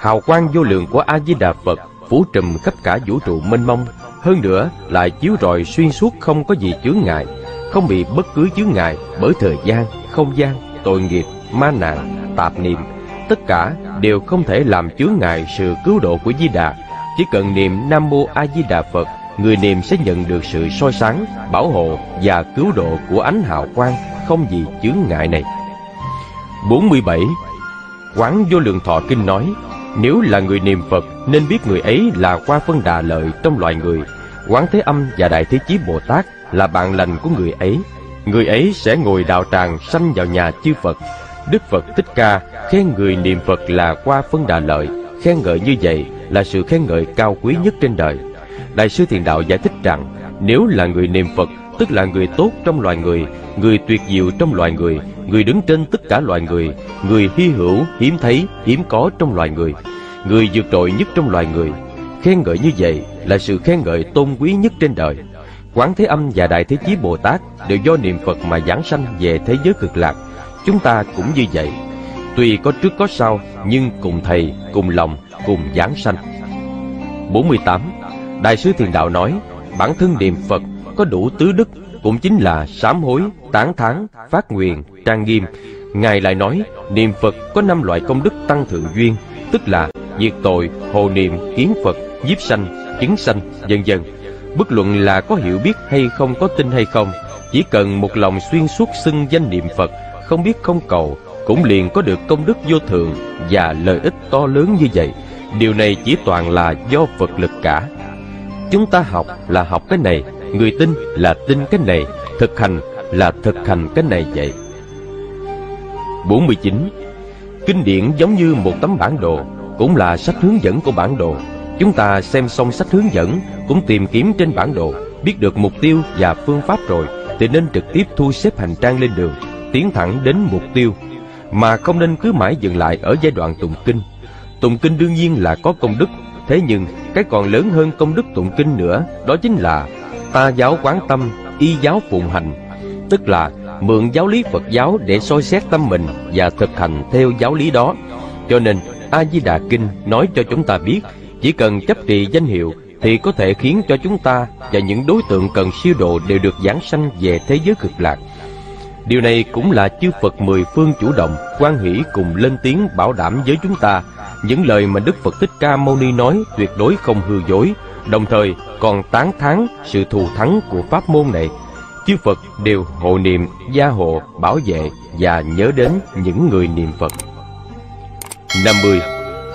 Hào quang vô lượng của A Di Đà Phật phủ trùm khắp cả vũ trụ mênh mông, hơn nữa lại chiếu rọi xuyên suốt, không có gì chướng ngại, không bị bất cứ chướng ngại bởi thời gian, không gian, tội nghiệp, ma nạn, tạp niệm, tất cả đều không thể làm chướng ngại sự cứu độ của Di Đà. Chỉ cần niệm Nam Mô A Di Đà Phật, người niệm sẽ nhận được sự soi sáng, bảo hộ và cứu độ của ánh hào quang không gì chướng ngại này. 47. Quán Vô Lượng Thọ Kinh nói, nếu là người niệm Phật nên biết người ấy là Qua Phân Đà Lợi trong loài người. Quán Thế Âm và Đại Thế Chí Bồ Tát là bạn lành của người ấy. Người ấy sẽ ngồi đạo tràng sanh vào nhà chư Phật. Đức Phật Thích Ca khen người niệm Phật là Qua Phân Đà Lợi. Khen ngợi như vậy là sự khen ngợi cao quý nhất trên đời. Đại sư Thiền Đạo giải thích rằng, nếu là người niệm Phật, tức là người tốt trong loài người, người tuyệt diệu trong loài người, người đứng trên tất cả loài người, người hy hữu, hiếm thấy, hiếm có trong loài người, người vượt trội nhất trong loài người. Khen ngợi như vậy là sự khen ngợi tôn quý nhất trên đời. Quán Thế Âm và Đại Thế Chí Bồ Tát đều do niệm Phật mà giảng sanh về thế giới cực lạc. Chúng ta cũng như vậy, tuy có trước có sau, nhưng cùng thầy, cùng lòng, cùng giảng sanh. 48. Đại sư Thiền Đạo nói, bản thân niệm Phật có đủ tứ đức, cũng chính là sám hối, tán thán, phát nguyện, trang nghiêm. Ngài lại nói, niệm Phật có 5 loại công đức tăng thượng duyên, tức là diệt tội, hộ niệm, kiến Phật, nhiếp sanh, chứng sanh, vân vân. Bất luận là có hiểu biết hay không, có tin hay không, chỉ cần một lòng xuyên suốt xưng danh niệm Phật, không biết không cầu, cũng liền có được công đức vô thượng và lợi ích to lớn như vậy. Điều này chỉ toàn là do Phật lực cả. Chúng ta học là học cái này, người tin là tin cái này, thực hành là thực hành cái này vậy. 49. Kinh điển giống như một tấm bản đồ, cũng là sách hướng dẫn của bản đồ. Chúng ta xem xong sách hướng dẫn, cũng tìm kiếm trên bản đồ, biết được mục tiêu và phương pháp rồi, thì nên trực tiếp thu xếp hành trang lên đường, tiến thẳng đến mục tiêu, mà không nên cứ mãi dừng lại ở giai đoạn tụng kinh. Tụng kinh đương nhiên là có công đức, thế nhưng cái còn lớn hơn công đức tụng kinh nữa, đó chính là ta giáo quán tâm, y giáo phụng hành, tức là mượn giáo lý Phật giáo để soi xét tâm mình và thực hành theo giáo lý đó. Cho nên A Di Đà Kinh nói cho chúng ta biết, chỉ cần chấp trì danh hiệu thì có thể khiến cho chúng ta và những đối tượng cần siêu độ đều được giảng sanh về thế giới cực lạc. Điều này cũng là chư Phật mười phương chủ động, hoan hỷ cùng lên tiếng bảo đảm với chúng ta, những lời mà Đức Phật Thích Ca Mâu Ni nói tuyệt đối không hư dối, đồng thời còn tán thán sự thù thắng của pháp môn này. Chư Phật đều hộ niệm, gia hộ, bảo vệ và nhớ đến những người niệm Phật. 50.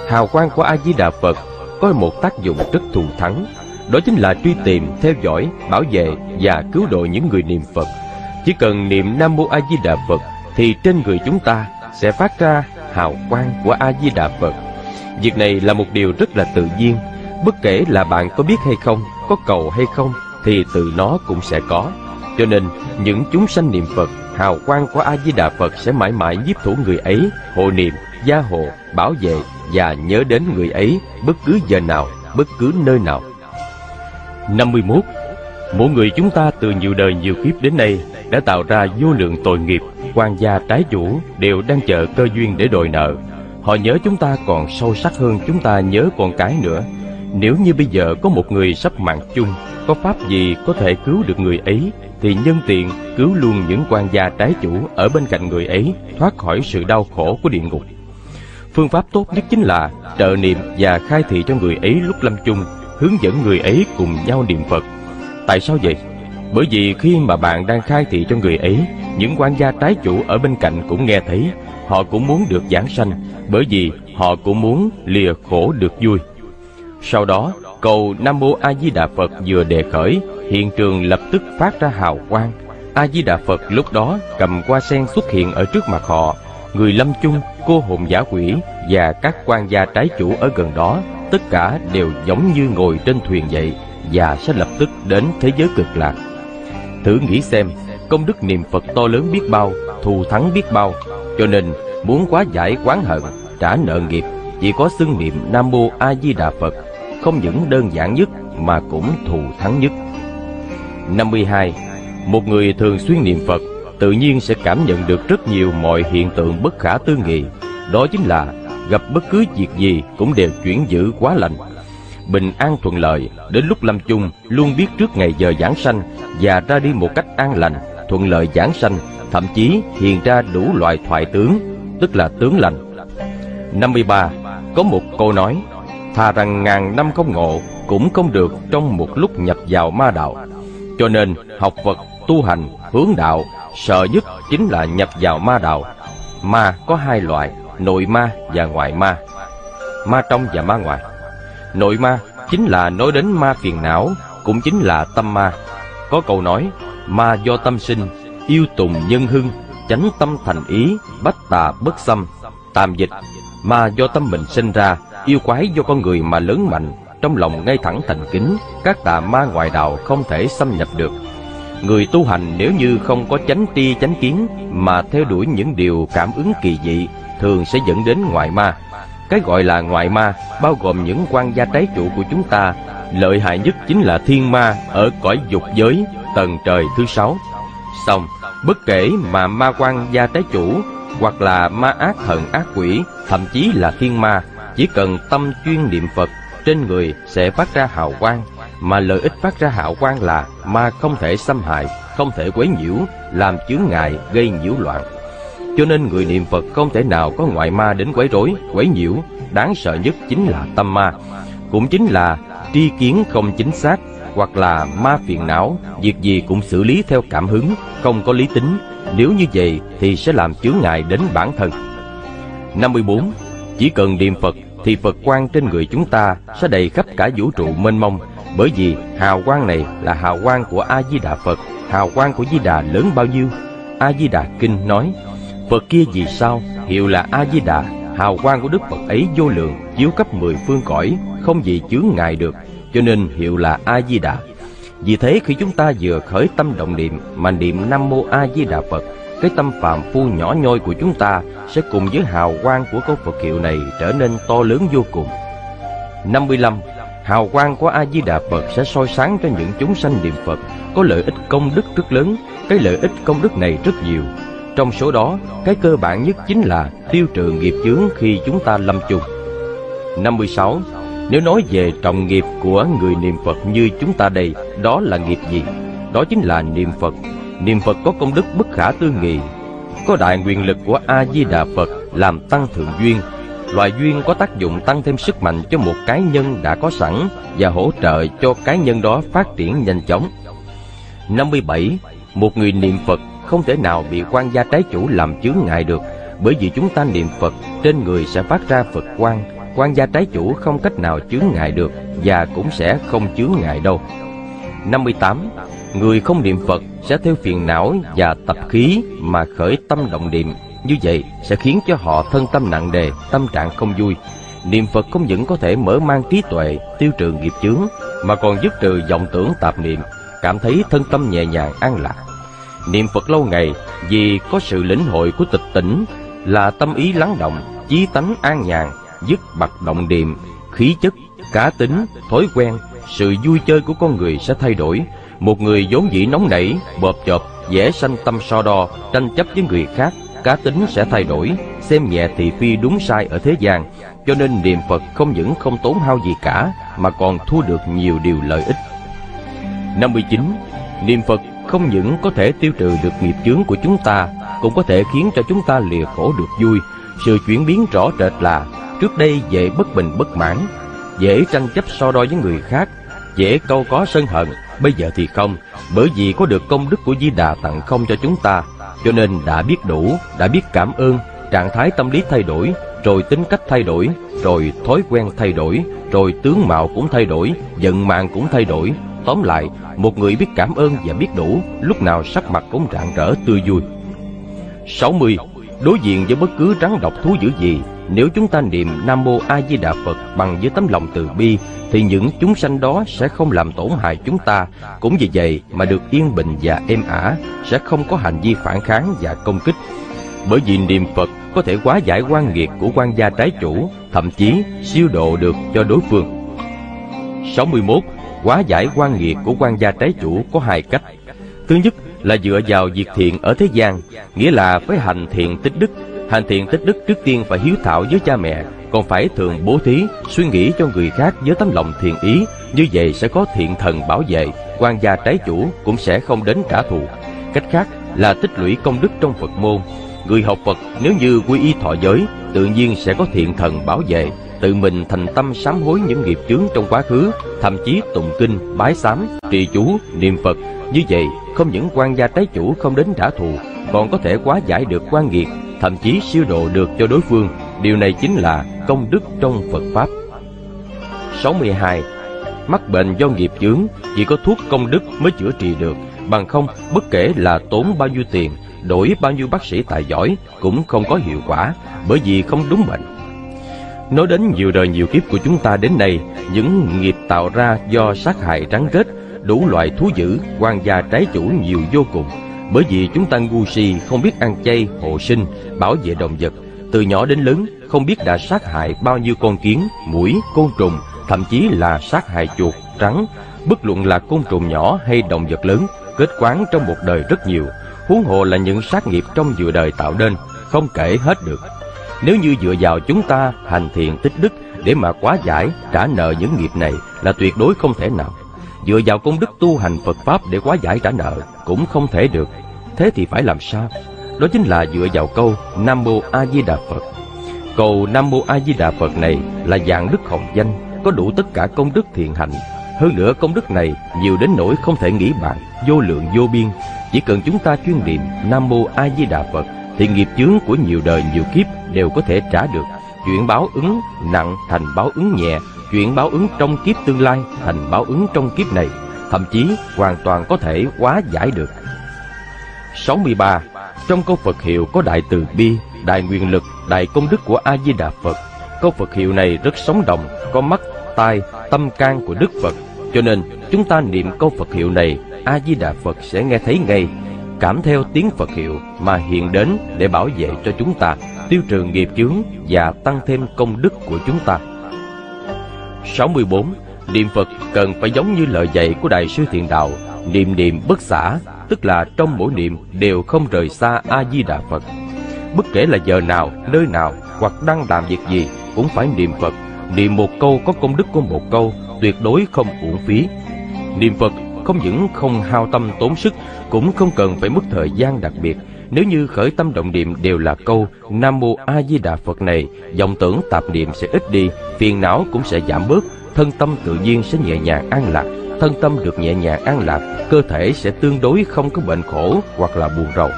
Hào quang của A Di Đà Phật có một tác dụng rất thù thắng, đó chính là truy tìm, theo dõi, bảo vệ và cứu độ những người niệm Phật. Chỉ cần niệm Nam Mô A Di Đà Phật thì trên người chúng ta sẽ phát ra hào quang của A Di Đà Phật. Việc này là một điều rất là tự nhiên, bất kể là bạn có biết hay không, có cầu hay không thì tự nó cũng sẽ có. Cho nên những chúng sanh niệm Phật, hào quang của A Di Đà Phật sẽ mãi mãi nhiếp thủ người ấy, hộ niệm, gia hộ, bảo vệ và nhớ đến người ấy bất cứ giờ nào, bất cứ nơi nào. 51. Mỗi người chúng ta từ nhiều đời nhiều kiếp đến nay đã tạo ra vô lượng tội nghiệp, oan gia trái chủ đều đang chờ cơ duyên để đòi nợ. Họ nhớ chúng ta còn sâu sắc hơn chúng ta nhớ con cái nữa. Nếu như bây giờ có một người sắp mạng chung, có pháp gì có thể cứu được người ấy thì nhân tiện cứu luôn những oan gia trái chủ ở bên cạnh người ấy thoát khỏi sự đau khổ của địa ngục. Phương pháp tốt nhất chính là trợ niệm và khai thị cho người ấy lúc lâm chung, hướng dẫn người ấy cùng nhau niệm Phật. Tại sao vậy? Bởi vì khi mà bạn đang khai thị cho người ấy, những oan gia trái chủ ở bên cạnh cũng nghe thấy, họ cũng muốn được giảng sanh, bởi vì họ cũng muốn lìa khổ được vui. Sau đó, cầu Nam Mô A Di Đà Phật vừa đề khởi, hiện trường lập tức phát ra hào quang. A Di Đà Phật lúc đó cầm hoa sen xuất hiện ở trước mặt họ, người lâm chung, cô hồn giả quỷ và các oan gia trái chủ ở gần đó, tất cả đều giống như ngồi trên thuyền vậy, và sẽ lập tức đến thế giới cực lạc. Thử nghĩ xem, công đức niệm Phật to lớn biết bao, thù thắng biết bao. Cho nên muốn hóa giải oán hận, trả nợ nghiệp, chỉ có xưng niệm Nam Mô A Di Đà Phật, không những đơn giản nhất mà cũng thù thắng nhất. 52. Một người thường xuyên niệm Phật tự nhiên sẽ cảm nhận được rất nhiều mọi hiện tượng bất khả tư nghị. Đó chính là gặp bất cứ việc gì cũng đều chuyển dữ hóa lành, bình an thuận lợi, đến lúc lâm chung luôn biết trước ngày giờ giảng sanh và ra đi một cách an lành, thuận lợi giảng sanh, thậm chí hiện ra đủ loại thoại tướng, tức là tướng lành. 53. Có một câu nói, thà rằng ngàn năm không ngộ cũng không được trong một lúc nhập vào ma đạo. Cho nên học Phật, tu hành, hướng đạo, sợ nhất chính là nhập vào ma đạo. Ma có hai loại, nội ma và ngoại ma, ma trong và ma ngoài. Nội ma chính là nói đến ma phiền não, cũng chính là tâm ma. Có câu nói, ma do tâm sinh, yêu tùng nhân hưng, chánh tâm thành ý, bách tà bất xâm. Tạm dịch, ma do tâm mình sinh ra, yêu quái do con người mà lớn mạnh, trong lòng ngay thẳng thành kính, các tà ma ngoại đạo không thể xâm nhập được. Người tu hành nếu như không có chánh tri chánh kiến mà theo đuổi những điều cảm ứng kỳ dị, thường sẽ dẫn đến ngoại ma. Cái gọi là ngoại ma bao gồm những oan gia trái chủ của chúng ta, lợi hại nhất chính là thiên ma ở cõi dục giới, tầng trời thứ 6. Xong, bất kể mà ma oan gia trái chủ hoặc là ma ác hận ác quỷ, thậm chí là thiên ma, chỉ cần tâm chuyên niệm Phật, trên người sẽ phát ra hào quang, mà lợi ích phát ra hào quang là ma không thể xâm hại, không thể quấy nhiễu, làm chướng ngại, gây nhiễu loạn. Cho nên người niệm Phật không thể nào có ngoại ma đến quấy rối, quấy nhiễu. Đáng sợ nhất chính là tâm ma, cũng chính là tri kiến không chính xác, hoặc là ma phiền não, việc gì cũng xử lý theo cảm hứng, không có lý tính. Nếu như vậy thì sẽ làm chướng ngại đến bản thân. 54. Chỉ cần niệm Phật thì Phật quang trên người chúng ta sẽ đầy khắp cả vũ trụ mênh mông. Bởi vì hào quang này là hào quang của A Di Đà Phật. Hào quang của Di Đà lớn bao nhiêu? A Di Đà Kinh nói, Phật kia vì sao hiệu là A Di Đà, hào quang của Đức Phật ấy vô lượng, chiếu khắp mười phương cõi, không gì chướng ngại được, cho nên hiệu là A Di Đà. Vì thế khi chúng ta vừa khởi tâm động niệm mà niệm Nam Mô A Di Đà Phật, cái tâm phàm phu nhỏ nhoi của chúng ta sẽ cùng với hào quang của câu Phật hiệu này trở nên to lớn vô cùng. 55. hào quang của A Di Đà Phật sẽ soi sáng cho những chúng sanh niệm Phật, có lợi ích công đức rất lớn. Cái lợi ích công đức này rất nhiều. Trong số đó, cái cơ bản nhất chính là tiêu trừ nghiệp chướng khi chúng ta lâm chung. 56. Nếu nói về trọng nghiệp của người niệm Phật như chúng ta đây, đó là nghiệp gì? Đó chính là niệm Phật. Niệm Phật có công đức bất khả tư nghị. Có đại nguyện lực của A Di Đà Phật làm tăng thượng duyên. Loại duyên có tác dụng tăng thêm sức mạnh cho một cá nhân đã có sẵn và hỗ trợ cho cá nhân đó phát triển nhanh chóng. 57. Một người niệm Phật không thể nào bị quan gia trái chủ làm chướng ngại được, bởi vì chúng ta niệm Phật, trên người sẽ phát ra Phật quang. Quan gia trái chủ không cách nào chướng ngại được và cũng sẽ không chướng ngại đâu. 58. Người không niệm Phật sẽ theo phiền não và tập khí mà khởi tâm động niệm. Như vậy sẽ khiến cho họ thân tâm nặng đề, tâm trạng không vui. Niệm Phật không những có thể mở mang trí tuệ, tiêu trừ nghiệp chướng, mà còn dứt trừ vọng tưởng tạp niệm, cảm thấy thân tâm nhẹ nhàng an lạc. Niệm Phật lâu ngày vì có sự lĩnh hội của tịch tỉnh, là tâm ý lắng động, chí tánh an nhàn, dứt bạc động niệm, khí chất, cá tính, thói quen, sự vui chơi của con người sẽ thay đổi. Một người vốn dĩ nóng nảy, bộp chộp, dễ sanh tâm so đo, tranh chấp với người khác, cá tính sẽ thay đổi, xem nhẹ thị phi đúng sai ở thế gian. Cho nên niệm Phật không những không tốn hao gì cả, mà còn thu được nhiều điều lợi ích. 59. Niệm Phật không những có thể tiêu trừ được nghiệp chướng của chúng ta, cũng có thể khiến cho chúng ta lìa khổ được vui. Sự chuyển biến rõ rệt là trước đây dễ bất bình bất mãn, dễ tranh chấp so đo với người khác, dễ câu có sân hận. Bây giờ thì không, bởi vì có được công đức của Di Đà tặng không cho chúng ta, cho nên đã biết đủ, đã biết cảm ơn. Trạng thái tâm lý thay đổi, rồi tính cách thay đổi, rồi thói quen thay đổi, rồi tướng mạo cũng thay đổi, vận mạng cũng thay đổi. Tóm lại, một người biết cảm ơn và biết đủ, lúc nào sắc mặt cũng rạng rỡ tươi vui. 60. Đối diện với bất cứ rắn độc thú dữ gì, nếu chúng ta niệm Nam Mô A Di Đà Phật bằng với tấm lòng từ bi, thì những chúng sanh đó sẽ không làm tổn hại chúng ta. Cũng vì vậy mà được yên bình và êm ả, sẽ không có hành vi phản kháng và công kích. Bởi vì niệm Phật có thể hóa giải oan nghiệt của quan gia trái chủ, thậm chí siêu độ được cho đối phương. 61. Hóa giải oan nghiệt của quan gia trái chủ có hai cách. Thứ nhất là dựa vào việc thiện ở thế gian, nghĩa là phải hành thiện tích đức. Hành thiện tích đức trước tiên phải hiếu thảo với cha mẹ, còn phải thường bố thí, suy nghĩ cho người khác với tấm lòng thiện ý. Như vậy sẽ có thiện thần bảo vệ, quan gia trái chủ cũng sẽ không đến trả thù. Cách khác là tích lũy công đức trong Phật môn. Người học Phật nếu như quy y thọ giới, tự nhiên sẽ có thiện thần bảo vệ, tự mình thành tâm sám hối những nghiệp chướng trong quá khứ, thậm chí tụng kinh, bái sám, trì chú, niệm Phật. Như vậy không những quan gia trái chủ không đến trả thù, còn có thể hóa giải được oan nghiệt, thậm chí siêu độ được cho đối phương. Điều này chính là công đức trong Phật Pháp. 62. Mắc bệnh do nghiệp chướng, chỉ có thuốc công đức mới chữa trị được, bằng không bất kể là tốn bao nhiêu tiền, đổi bao nhiêu bác sĩ tài giỏi cũng không có hiệu quả, bởi vì không đúng bệnh. Nói đến nhiều đời nhiều kiếp của chúng ta đến nay, những nghiệp tạo ra do sát hại rắn rết, đủ loại thú dữ, quan gia trái chủ nhiều vô cùng. Bởi vì chúng ta ngu si, không biết ăn chay, hộ sinh, bảo vệ động vật. Từ nhỏ đến lớn, không biết đã sát hại bao nhiêu con kiến, muỗi, côn trùng, thậm chí là sát hại chuột, rắn. Bất luận là côn trùng nhỏ hay động vật lớn, kết quán trong một đời rất nhiều. Huống hồ là những sát nghiệp trong vừa đời tạo nên, không kể hết được. Nếu như dựa vào chúng ta hành thiện tích đức để mà hóa giải, trả nợ những nghiệp này là tuyệt đối không thể nào. Dựa vào công đức tu hành Phật Pháp để hóa giải trả nợ cũng không thể được. Thế thì phải làm sao? Đó chính là dựa vào câu Nam Mô A Di Đà Phật. Câu Nam Mô A Di Đà Phật này là dạng đức hồng danh, có đủ tất cả công đức thiện hạnh. Hơn nữa công đức này nhiều đến nỗi không thể nghĩ bàn, vô lượng vô biên. Chỉ cần chúng ta chuyên niệm Nam Mô A Di Đà Phật thì nghiệp chướng của nhiều đời nhiều kiếp đều có thể trả được. Chuyển báo ứng nặng thành báo ứng nhẹ, chuyển báo ứng trong kiếp tương lai thành báo ứng trong kiếp này, thậm chí hoàn toàn có thể hóa giải được. 63. Trong câu Phật hiệu có đại từ bi, đại nguyện lực, đại công đức của A Di Đà Phật. Câu Phật hiệu này rất sống động, có mắt, tai, tâm can của Đức Phật. Cho nên chúng ta niệm câu Phật hiệu này, A Di Đà Phật sẽ nghe thấy ngay, cảm theo tiếng Phật hiệu mà hiện đến để bảo vệ cho chúng ta, tiêu trừ nghiệp chướng và tăng thêm công đức của chúng ta. 64. Niệm Phật cần phải giống như lời dạy của Đại sư Thiện Đạo, niệm niệm bất xả, tức là trong mỗi niệm đều không rời xa A Di Đà Phật. Bất kể là giờ nào, nơi nào hoặc đang làm việc gì cũng phải niệm Phật. Niệm một câu có công đức của một câu, tuyệt đối không uổng phí. Niệm Phật không những không hao tâm tốn sức, cũng không cần phải mất thời gian đặc biệt. Nếu như khởi tâm động niệm đều là câu Nam Mô A Di Đà Phật này, vọng tưởng tạp niệm sẽ ít đi, phiền não cũng sẽ giảm bớt, thân tâm tự nhiên sẽ nhẹ nhàng an lạc. Thân tâm được nhẹ nhàng an lạc, cơ thể sẽ tương đối không có bệnh khổ hoặc là buồn rầu.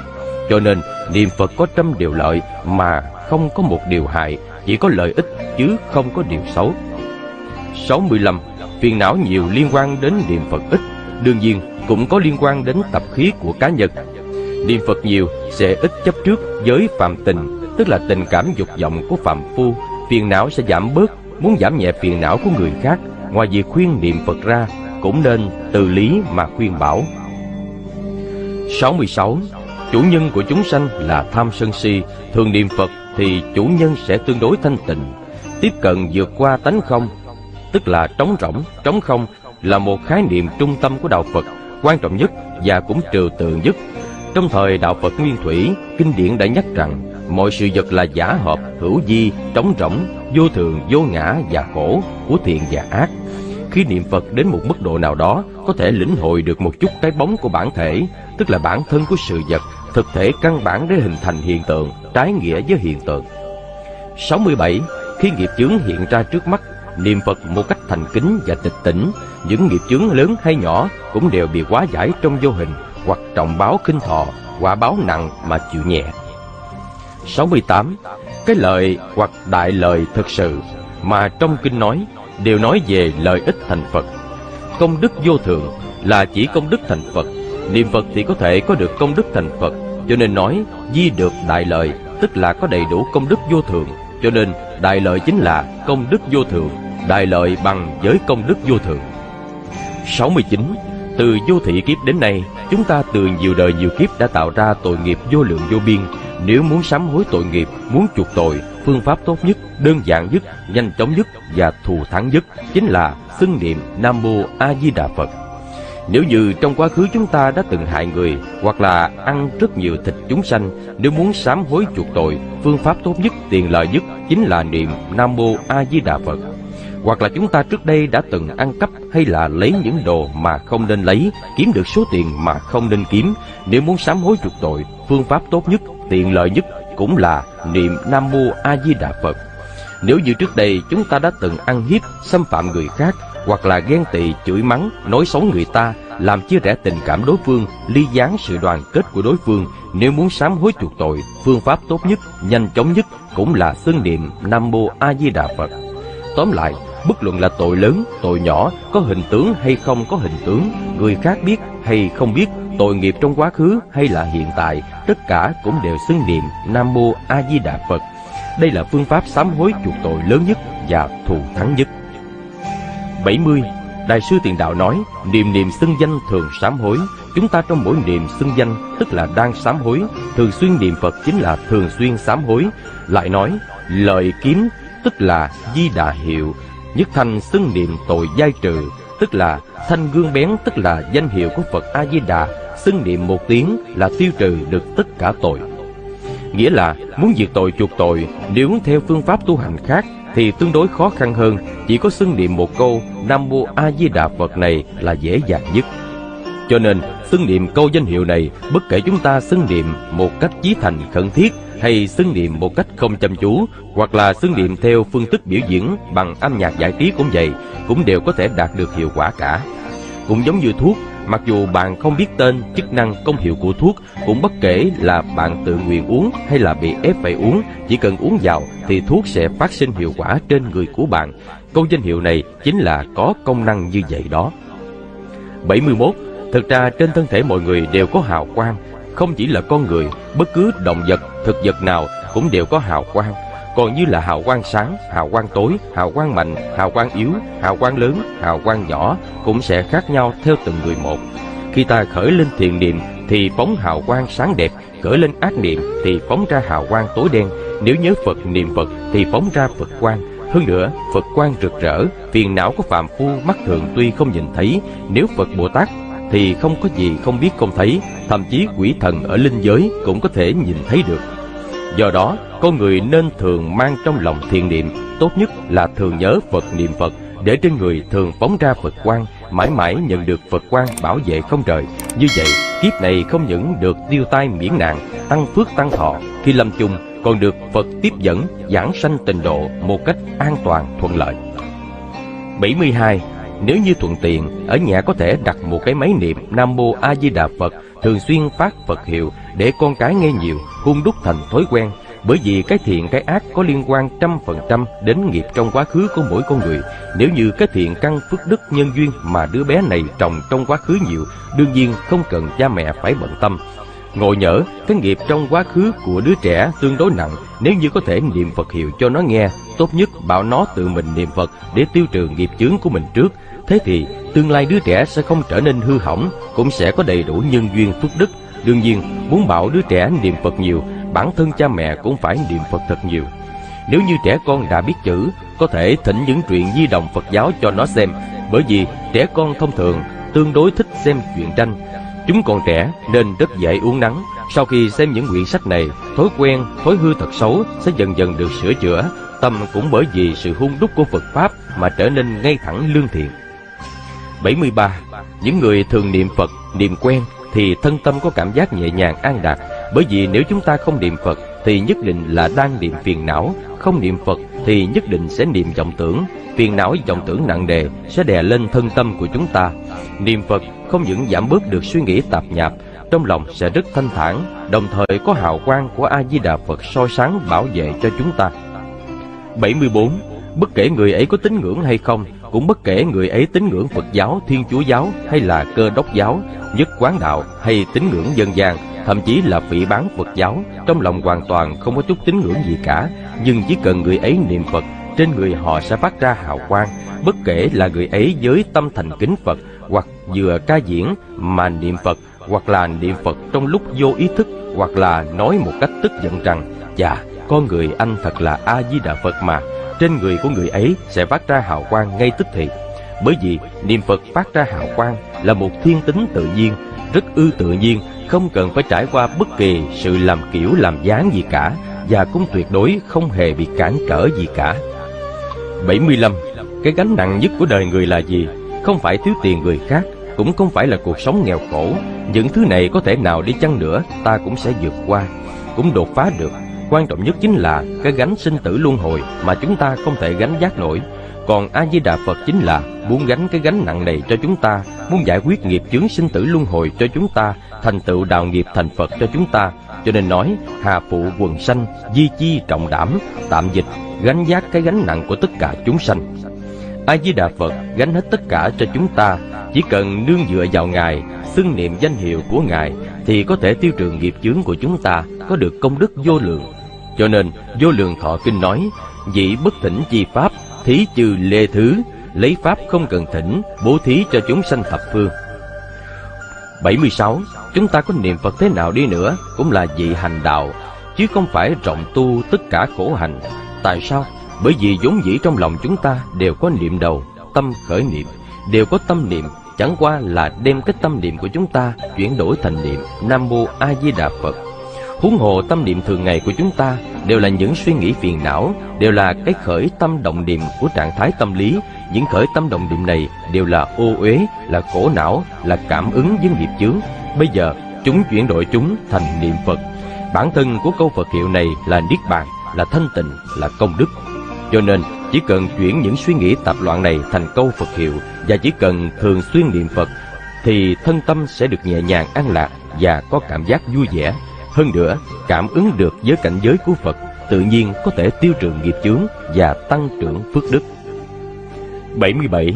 Cho nên niệm Phật có trăm điều lợi mà không có một điều hại, chỉ có lợi ích chứ không có điều xấu. 65. Phiền não nhiều liên quan đến niệm Phật ít, đương nhiên cũng có liên quan đến tập khí của cá nhân. Niệm Phật nhiều sẽ ít chấp trước giới phàm tình, tức là tình cảm dục vọng của phàm phu, phiền não sẽ giảm bớt. Muốn giảm nhẹ phiền não của người khác, ngoài việc khuyên niệm Phật ra, cũng nên từ lý mà khuyên bảo. 66. Chủ nhân của chúng sanh là tham sân si, thường niệm Phật thì chủ nhân sẽ tương đối thanh tịnh, tiếp cận vượt qua tánh không, tức là trống rỗng, trống không là một khái niệm trung tâm của đạo Phật, quan trọng nhất và cũng trừu tượng nhất. Trong thời đạo Phật nguyên thủy, kinh điển đã nhắc rằng mọi sự vật là giả hợp, hữu vi, trống rỗng, vô thường, vô ngã và khổ, của thiện và ác. Khi niệm Phật đến một mức độ nào đó, có thể lĩnh hội được một chút cái bóng của bản thể, tức là bản thân của sự vật, thực thể căn bản để hình thành hiện tượng, trái nghĩa với hiện tượng. 67. Khi nghiệp chướng hiện ra trước mắt, niệm Phật một cách thành kính và tịch tỉnh, những nghiệp chướng lớn hay nhỏ cũng đều bị hóa giải trong vô hình, hoặc trọng báo khinh thọ, quả báo nặng mà chịu nhẹ. 68. Cái lợi hoặc đại lợi thực sự mà trong kinh nói đều nói về lợi ích thành Phật. Công đức vô thường là chỉ công đức thành Phật, niệm Phật thì có thể có được công đức thành Phật, cho nên nói di được đại lợi, tức là có đầy đủ công đức vô thường, cho nên đại lợi chính là công đức vô thường, đại lợi bằng với công đức vô thường. 69. Từ vô thị kiếp đến nay, chúng ta từ nhiều đời nhiều kiếp đã tạo ra tội nghiệp vô lượng vô biên. Nếu muốn sám hối tội nghiệp, muốn chuộc tội, phương pháp tốt nhất, đơn giản nhất, nhanh chóng nhất và thù thắng nhất chính là xưng niệm Nam Mô A Di Đà Phật. Nếu như trong quá khứ chúng ta đã từng hại người hoặc là ăn rất nhiều thịt chúng sanh, nếu muốn sám hối chuộc tội, phương pháp tốt nhất, tiện lợi nhất chính là niệm Nam Mô A Di Đà Phật. Hoặc là chúng ta trước đây đã từng ăn cắp hay là lấy những đồ mà không nên lấy, kiếm được số tiền mà không nên kiếm, nếu muốn sám hối chuộc tội, phương pháp tốt nhất, tiện lợi nhất cũng là niệm Nam Mô A Di Đà Phật. Nếu như trước đây chúng ta đã từng ăn hiếp, xâm phạm người khác, hoặc là ghen tị, chửi mắng, nói xấu người ta, làm chia rẽ tình cảm đối phương, ly gián sự đoàn kết của đối phương, nếu muốn sám hối chuộc tội, phương pháp tốt nhất, nhanh chóng nhất cũng là xưng niệm Nam Mô A Di Đà Phật. Tóm lại, bất luận là tội lớn, tội nhỏ, có hình tướng hay không có hình tướng, người khác biết hay không biết, tội nghiệp trong quá khứ hay là hiện tại, tất cả cũng đều xưng niệm Nam Mô A Di Đà Phật. Đây là phương pháp sám hối chuộc tội lớn nhất và thù thắng nhất. 70. Đại sư Thiện Đạo nói, niệm niệm xưng danh thường sám hối. Chúng ta trong mỗi niệm xưng danh, tức là đang sám hối, thường xuyên niệm Phật chính là thường xuyên sám hối. Lại nói, lợi kiếm, tức là di đà hiệu, nhất thanh xưng niệm tội giai trừ, tức là thanh gương bén, tức là danh hiệu của Phật A Di Đà, xưng niệm một tiếng là tiêu trừ được tất cả tội. Nghĩa là muốn diệt tội chuộc tội, nếu theo phương pháp tu hành khác thì tương đối khó khăn hơn, chỉ có xưng niệm một câu Nam Mô A Di Đà Phật này là dễ dàng nhất. Cho nên xưng niệm câu danh hiệu này, bất kể chúng ta xưng niệm một cách chí thành khẩn thiết hay xưng niệm một cách không chăm chú, hoặc là xưng niệm theo phương thức biểu diễn bằng âm nhạc giải trí cũng vậy, cũng đều có thể đạt được hiệu quả cả. Cũng giống như thuốc, mặc dù bạn không biết tên, chức năng, công hiệu của thuốc, cũng bất kể là bạn tự nguyện uống hay là bị ép phải uống, chỉ cần uống vào thì thuốc sẽ phát sinh hiệu quả trên người của bạn. Câu danh hiệu này chính là có công năng như vậy đó. 71. Thực ra trên thân thể mọi người đều có hào quang, không chỉ là con người, bất cứ động vật, thực vật nào cũng đều có hào quang. Còn như là hào quang sáng, hào quang tối, hào quang mạnh, hào quang yếu, hào quang lớn, hào quang nhỏ cũng sẽ khác nhau theo từng người một. Khi ta khởi lên thiện niệm thì phóng hào quang sáng đẹp, khởi lên ác niệm thì phóng ra hào quang tối đen. Nếu nhớ Phật, niệm Phật thì phóng ra Phật quang. Hơn nữa, Phật quang rực rỡ, phiền não của phàm phu mắt thường tuy không nhìn thấy, nếu Phật Bồ Tát thì không có gì không biết không thấy, thậm chí quỷ thần ở linh giới cũng có thể nhìn thấy được. Do đó, con người nên thường mang trong lòng thiện niệm, tốt nhất là thường nhớ Phật, niệm Phật, để trên người thường phóng ra Phật quang, mãi mãi nhận được Phật quang bảo vệ không rời. Như vậy, kiếp này không những được tiêu tai miễn nạn, tăng phước tăng thọ, khi lâm chung còn được Phật tiếp dẫn, giảng sanh tịnh độ một cách an toàn thuận lợi. 72. Nếu như thuận tiện, ở nhà có thể đặt một cái máy niệm Nam Mô A Di Đà Phật, thường xuyên phát Phật hiệu để con cái nghe nhiều, hung đúc thành thói quen. Bởi vì cái thiện cái ác có liên quan 100% đến nghiệp trong quá khứ của mỗi con người. Nếu như cái thiện căn phước đức nhân duyên mà đứa bé này trồng trong quá khứ nhiều, đương nhiên không cần cha mẹ phải bận tâm. Ngộ nhỡ cái nghiệp trong quá khứ của đứa trẻ tương đối nặng, nếu như có thể niệm Phật hiệu cho nó nghe, tốt nhất bảo nó tự mình niệm Phật để tiêu trừ nghiệp chướng của mình trước. Thế thì tương lai đứa trẻ sẽ không trở nên hư hỏng, cũng sẽ có đầy đủ nhân duyên phước đức. Đương nhiên, muốn bảo đứa trẻ niệm Phật nhiều, bản thân cha mẹ cũng phải niệm Phật thật nhiều. Nếu như trẻ con đã biết chữ, có thể thỉnh những truyện di đồng Phật giáo cho nó xem, bởi vì trẻ con thông thường tương đối thích xem truyện tranh. Chúng còn trẻ nên rất dễ uốn nắn. Sau khi xem những quyển sách này, thói quen, thói hư tật xấu sẽ dần dần được sửa chữa. Tâm cũng bởi vì sự hun đúc của Phật Pháp mà trở nên ngay thẳng lương thiện. 73. Những người thường niệm Phật, niệm quen thì thân tâm có cảm giác nhẹ nhàng an lạc. Bởi vì nếu chúng ta không niệm Phật thì nhất định là đang niệm phiền não, không niệm Phật thì nhất định sẽ niệm vọng tưởng. Phiền não vọng tưởng nặng nề sẽ đè lên thân tâm của chúng ta. Niệm Phật không những giảm bớt được suy nghĩ tạp nhạp, trong lòng sẽ rất thanh thản, đồng thời có hào quang của A Di Đà Phật soi sáng bảo vệ cho chúng ta. 74. Bất kể người ấy có tín ngưỡng hay không, cũng bất kể người ấy tín ngưỡng Phật giáo, Thiên Chúa giáo hay là Cơ Đốc giáo, Nhất Quán đạo hay tín ngưỡng dân gian, thậm chí là phỉ báng Phật giáo, trong lòng hoàn toàn không có chút tín ngưỡng gì cả, nhưng chỉ cần người ấy niệm Phật, trên người họ sẽ phát ra hào quang. Bất kể là người ấy với tâm thành kính Phật, hoặc vừa ca diễn mà niệm Phật, hoặc là niệm Phật trong lúc vô ý thức, hoặc là nói một cách tức giận rằng: "Chà, con người anh thật là A Di Đà Phật mà", trên người của người ấy sẽ phát ra hào quang ngay tức thì. Bởi vì niệm Phật phát ra hào quang là một thiên tính tự nhiên, rất ư tự nhiên, không cần phải trải qua bất kỳ sự làm kiểu làm dáng gì cả, và cũng tuyệt đối không hề bị cản trở gì cả. 75. Cái gánh nặng nhất của đời người là gì? Không phải thiếu tiền người khác, cũng không phải là cuộc sống nghèo khổ. Những thứ này có thể nào đi chăng nữa, ta cũng sẽ vượt qua, cũng đột phá được. Quan trọng nhất chính là cái gánh sinh tử luân hồi mà chúng ta không thể gánh vác nổi. Còn A Di Đà Phật chính là muốn gánh cái gánh nặng này cho chúng ta, muốn giải quyết nghiệp chướng sinh tử luân hồi cho chúng ta, thành tựu đạo nghiệp thành Phật cho chúng ta. Cho nên nói hà phụ quần sanh, di chi trọng đảm, tạm dịch gánh vác cái gánh nặng của tất cả chúng sanh. A Di Đà Phật gánh hết tất cả cho chúng ta, chỉ cần nương dựa vào Ngài, xưng niệm danh hiệu của Ngài thì có thể tiêu trừ nghiệp chướng của chúng ta, có được công đức vô lượng. Cho nên Vô Lượng Thọ Kinh nói: "Dĩ bất thỉnh chi pháp, thí trừ lê thứ", lấy pháp không cần thỉnh, bố thí cho chúng sanh thập phương. 76. Chúng ta có niệm Phật thế nào đi nữa cũng là dị hành đạo, chứ không phải rộng tu tất cả khổ hành. Tại sao? Bởi vì vốn dĩ trong lòng chúng ta đều có niệm đầu, tâm khởi niệm, đều có tâm niệm, chẳng qua là đem cái tâm niệm của chúng ta chuyển đổi thành niệm Nam Mô A Di Đà Phật. Huống hồ tâm niệm thường ngày của chúng ta đều là những suy nghĩ phiền não, đều là cái khởi tâm động niệm của trạng thái tâm lý. Những khởi tâm động niệm này đều là ô uế, là khổ não, là cảm ứng với nghiệp chướng. Bây giờ chúng chuyển đổi chúng thành niệm Phật. Bản thân của câu Phật hiệu này là niết bàn, là thanh tịnh, là công đức. Cho nên chỉ cần chuyển những suy nghĩ tạp loạn này thành câu Phật hiệu, và chỉ cần thường xuyên niệm Phật, thì thân tâm sẽ được nhẹ nhàng an lạc và có cảm giác vui vẻ. Hơn nữa, cảm ứng được với cảnh giới của Phật, tự nhiên có thể tiêu trừ nghiệp chướng và tăng trưởng phước đức. 77.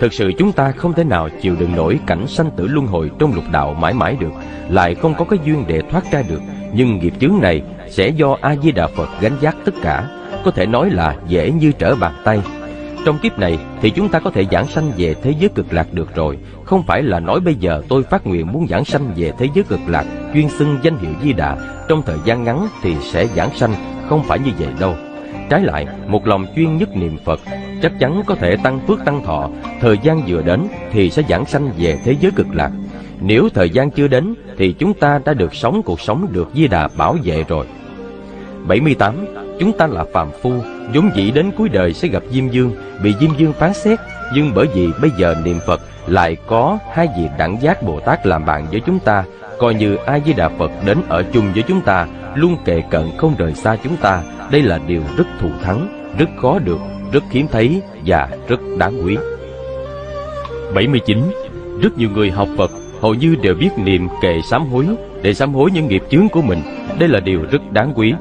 Thực sự chúng ta không thể nào chịu đựng nổi cảnh sanh tử luân hồi trong lục đạo mãi mãi được, lại không có cái duyên để thoát ra được. Nhưng nghiệp chướng này sẽ do A Di Đà Phật gánh vác tất cả, có thể nói là dễ như trở bàn tay. Trong kiếp này thì chúng ta có thể giảng sanh về thế giới cực lạc được rồi. Không phải là nói bây giờ tôi phát nguyện muốn giảng sanh về thế giới cực lạc, chuyên xưng danh hiệu Di Đà, trong thời gian ngắn thì sẽ giảng sanh, không phải như vậy đâu. Trái lại, một lòng chuyên nhất niệm Phật chắc chắn có thể tăng phước tăng thọ. Thời gian vừa đến thì sẽ giảng sanh về thế giới cực lạc. Nếu thời gian chưa đến thì chúng ta đã được sống cuộc sống được Di Đà bảo vệ rồi. 78. Chúng ta là phàm phu, vốn dĩ đến cuối đời sẽ gặp Diêm Vương, bị Diêm Vương phán xét. Nhưng bởi vì bây giờ niệm Phật lại có hai vị đẳng giác Bồ Tát làm bạn với chúng ta, coi như A Di Đà Phật đến ở chung với chúng ta, luôn kề cận không rời xa chúng ta. Đây là điều rất thù thắng, rất khó được, rất hiếm thấy và rất đáng quý. 79. Rất nhiều người học Phật hầu như đều biết niệm kệ sám hối để sám hối những nghiệp chướng của mình. Đây là điều rất đáng quý.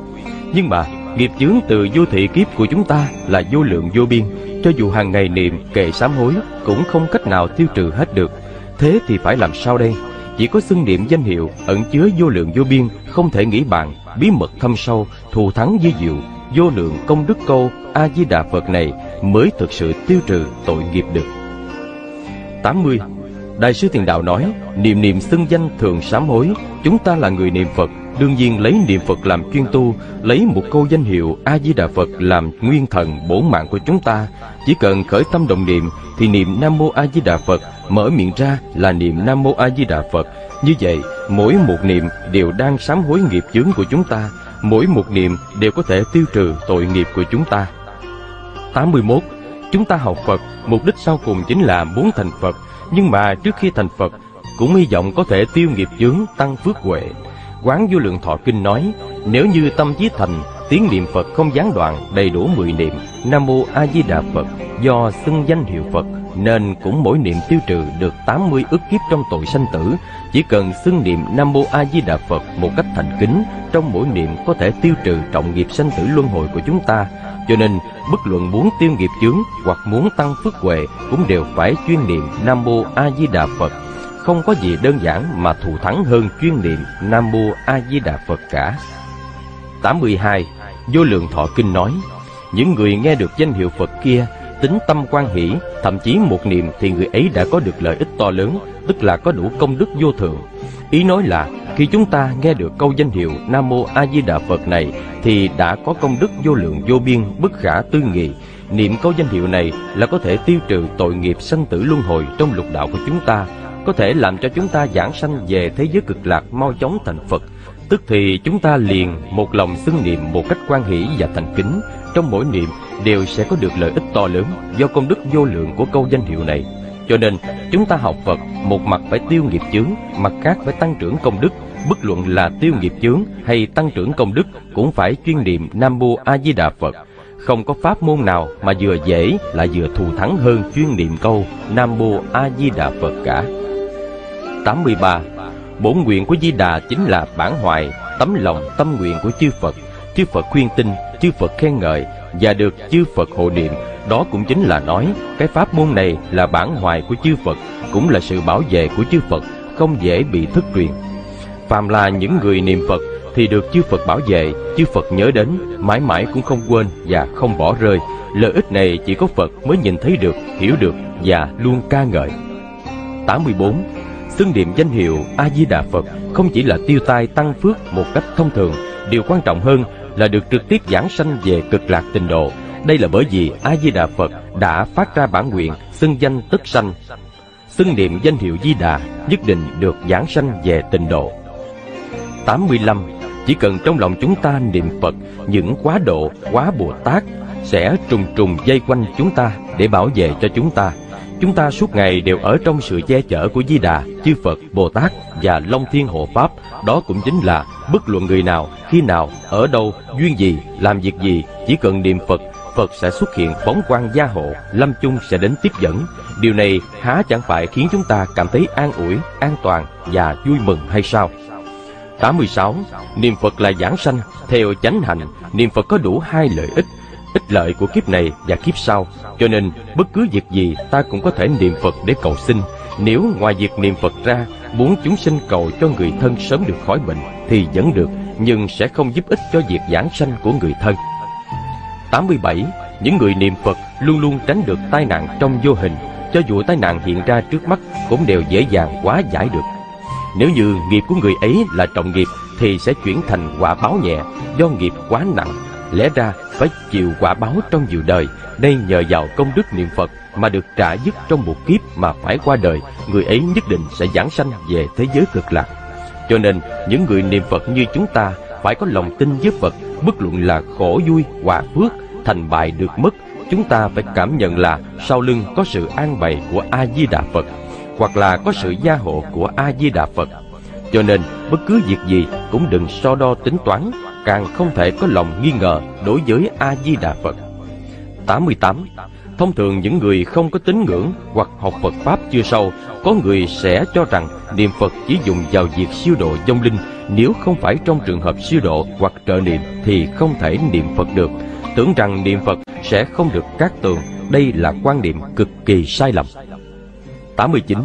Nhưng mà nghiệp chướng từ vô thị kiếp của chúng ta là vô lượng vô biên, cho dù hàng ngày niệm kệ sám hối cũng không cách nào tiêu trừ hết được. Thế thì phải làm sao đây? Chỉ có xưng niệm danh hiệu ẩn chứa vô lượng vô biên, không thể nghĩ bàn, bí mật thâm sâu, thù thắng vi diệu, vô lượng công đức câu A Di Đà Phật này mới thực sự tiêu trừ tội nghiệp được. 80. Đại sư Thiền Đạo nói, niệm xưng danh thường sám hối. Chúng ta là người niệm Phật, đương nhiên lấy niệm Phật làm chuyên tu, lấy một câu danh hiệu A Di Đà Phật làm nguyên thần bổ mạng của chúng ta. Chỉ cần khởi tâm động niệm thì niệm Nam Mô A Di Đà Phật, mở miệng ra là niệm Nam Mô A Di Đà Phật. Như vậy, mỗi một niệm đều đang sám hối nghiệp chướng của chúng ta, mỗi một niệm đều có thể tiêu trừ tội nghiệp của chúng ta. 81. Chúng ta học Phật, mục đích sau cùng chính là muốn thành Phật, nhưng mà trước khi thành Phật cũng hy vọng có thể tiêu nghiệp chướng, tăng phước huệ. Quán Vô Lượng Thọ Kinh nói, nếu như tâm chí thành, tiếng niệm Phật không gián đoạn, đầy đủ 10 niệm Nam Mô A Di Đà Phật, do xưng danh hiệu Phật nên cũng mỗi niệm tiêu trừ được 80 ức kiếp trong tội sanh tử. Chỉ cần xưng niệm Nam Mô A Di Đà Phật một cách thành kính, trong mỗi niệm có thể tiêu trừ trọng nghiệp sanh tử luân hồi của chúng ta. Cho nên bất luận muốn tiêu nghiệp chướng hoặc muốn tăng phước huệ cũng đều phải chuyên niệm Nam Mô A Di Đà Phật. Không có gì đơn giản mà thù thắng hơn chuyên niệm Nam Mô A Di Đà Phật cả. 82. Vô Lượng Thọ Kinh nói, những người nghe được danh hiệu Phật kia tính tâm quan hỷ, thậm chí một niệm thì người ấy đã có được lợi ích to lớn, tức là có đủ công đức vô thượng. Ý nói là khi chúng ta nghe được câu danh hiệu Nam Mô A Di Đà Phật này thì đã có công đức vô lượng vô biên, bất khả tư nghị. Niệm câu danh hiệu này là có thể tiêu trừ tội nghiệp sanh tử luân hồi trong lục đạo của chúng ta, có thể làm cho chúng ta giảng sanh về thế giới cực lạc mau chóng thành Phật. Tức thì chúng ta liền một lòng xưng niệm một cách quan hỷ và thành kính, trong mỗi niệm đều sẽ có được lợi ích to lớn do công đức vô lượng của câu danh hiệu này. Cho nên chúng ta học Phật, một mặt phải tiêu nghiệp chướng, mặt khác phải tăng trưởng công đức. Bất luận là tiêu nghiệp chướng hay tăng trưởng công đức cũng phải chuyên niệm Nam Mô A Di Đà Phật. Không có pháp môn nào mà vừa dễ lại vừa thù thắng hơn chuyên niệm câu Nam Mô A Di Đà Phật cả. 83. Bổn nguyện của Di Đà chính là bản hoại tấm lòng tâm nguyện của chư Phật. Chư Phật khuyên tin, chư Phật khen ngợi và được chư Phật hộ niệm. Đó cũng chính là nói cái pháp môn này là bản hoại của chư Phật, cũng là sự bảo vệ của chư Phật, không dễ bị thất truyền. Phàm là những người niệm Phật thì được chư Phật bảo vệ, chư Phật nhớ đến, mãi mãi cũng không quên và không bỏ rơi. Lợi ích này chỉ có Phật mới nhìn thấy được, hiểu được và luôn ca ngợi. 84. Xưng niệm danh hiệu A Di Đà Phật không chỉ là tiêu tai tăng phước một cách thông thường, điều quan trọng hơn là được trực tiếp giảng sanh về cực lạc tịnh độ. Đây là bởi vì A Di Đà Phật đã phát ra bản nguyện xưng danh tức sanh. Xưng niệm danh hiệu Di Đà nhất định được giảng sanh về tịnh độ. 85. Chỉ cần trong lòng chúng ta niệm Phật, những quá độ, quá Bồ Tát sẽ trùng trùng vây quanh chúng ta để bảo vệ cho chúng ta. Chúng ta suốt ngày đều ở trong sự che chở của Di Đà, chư Phật, Bồ Tát và Long Thiên Hộ Pháp. Đó cũng chính là bất luận người nào, khi nào, ở đâu, duyên gì, làm việc gì, chỉ cần niệm Phật, Phật sẽ xuất hiện phóng quang gia hộ, lâm chung sẽ đến tiếp dẫn. Điều này há chẳng phải khiến chúng ta cảm thấy an ủi, an toàn và vui mừng hay sao? 86. Niệm Phật là giảng sanh theo chánh hạnh. Niệm Phật có đủ hai lợi ích, ích lợi của kiếp này và kiếp sau. Cho nên bất cứ việc gì ta cũng có thể niệm Phật để cầu xin. Nếu ngoài việc niệm Phật ra, muốn chúng sinh cầu cho người thân sớm được khỏi bệnh thì vẫn được, nhưng sẽ không giúp ích cho việc giảng sanh của người thân. 87. Những người niệm Phật luôn luôn tránh được tai nạn trong vô hình. Cho dù tai nạn hiện ra trước mắt cũng đều dễ dàng quá giải được. Nếu như nghiệp của người ấy là trọng nghiệp thì sẽ chuyển thành quả báo nhẹ, do nghiệp quá nặng. lẽ ra phải chịu quả báo trong nhiều đời, nay nhờ vào công đức niệm Phật mà được trả dứt trong một kiếp mà phải qua đời, người ấy nhất định sẽ giảng sanh về thế giới cực lạc. Cho nên những người niệm Phật như chúng ta phải có lòng tin với Phật, bất luận là khổ vui, hòa phước, thành bại được mất, chúng ta phải cảm nhận là sau lưng có sự an bày của A Di Đà Phật, hoặc là có sự gia hộ của A Di Đà Phật. Cho nên bất cứ việc gì cũng đừng so đo tính toán, càng không thể có lòng nghi ngờ đối với A Di Đà Phật. 88. Thông thường những người không có tín ngưỡng hoặc học Phật pháp chưa sâu, có người sẽ cho rằng niệm Phật chỉ dùng vào việc siêu độ vong linh, nếu không phải trong trường hợp siêu độ hoặc trợ niệm thì không thể niệm Phật được, tưởng rằng niệm Phật sẽ không được cát tường. Đây là quan niệm cực kỳ sai lầm. 89.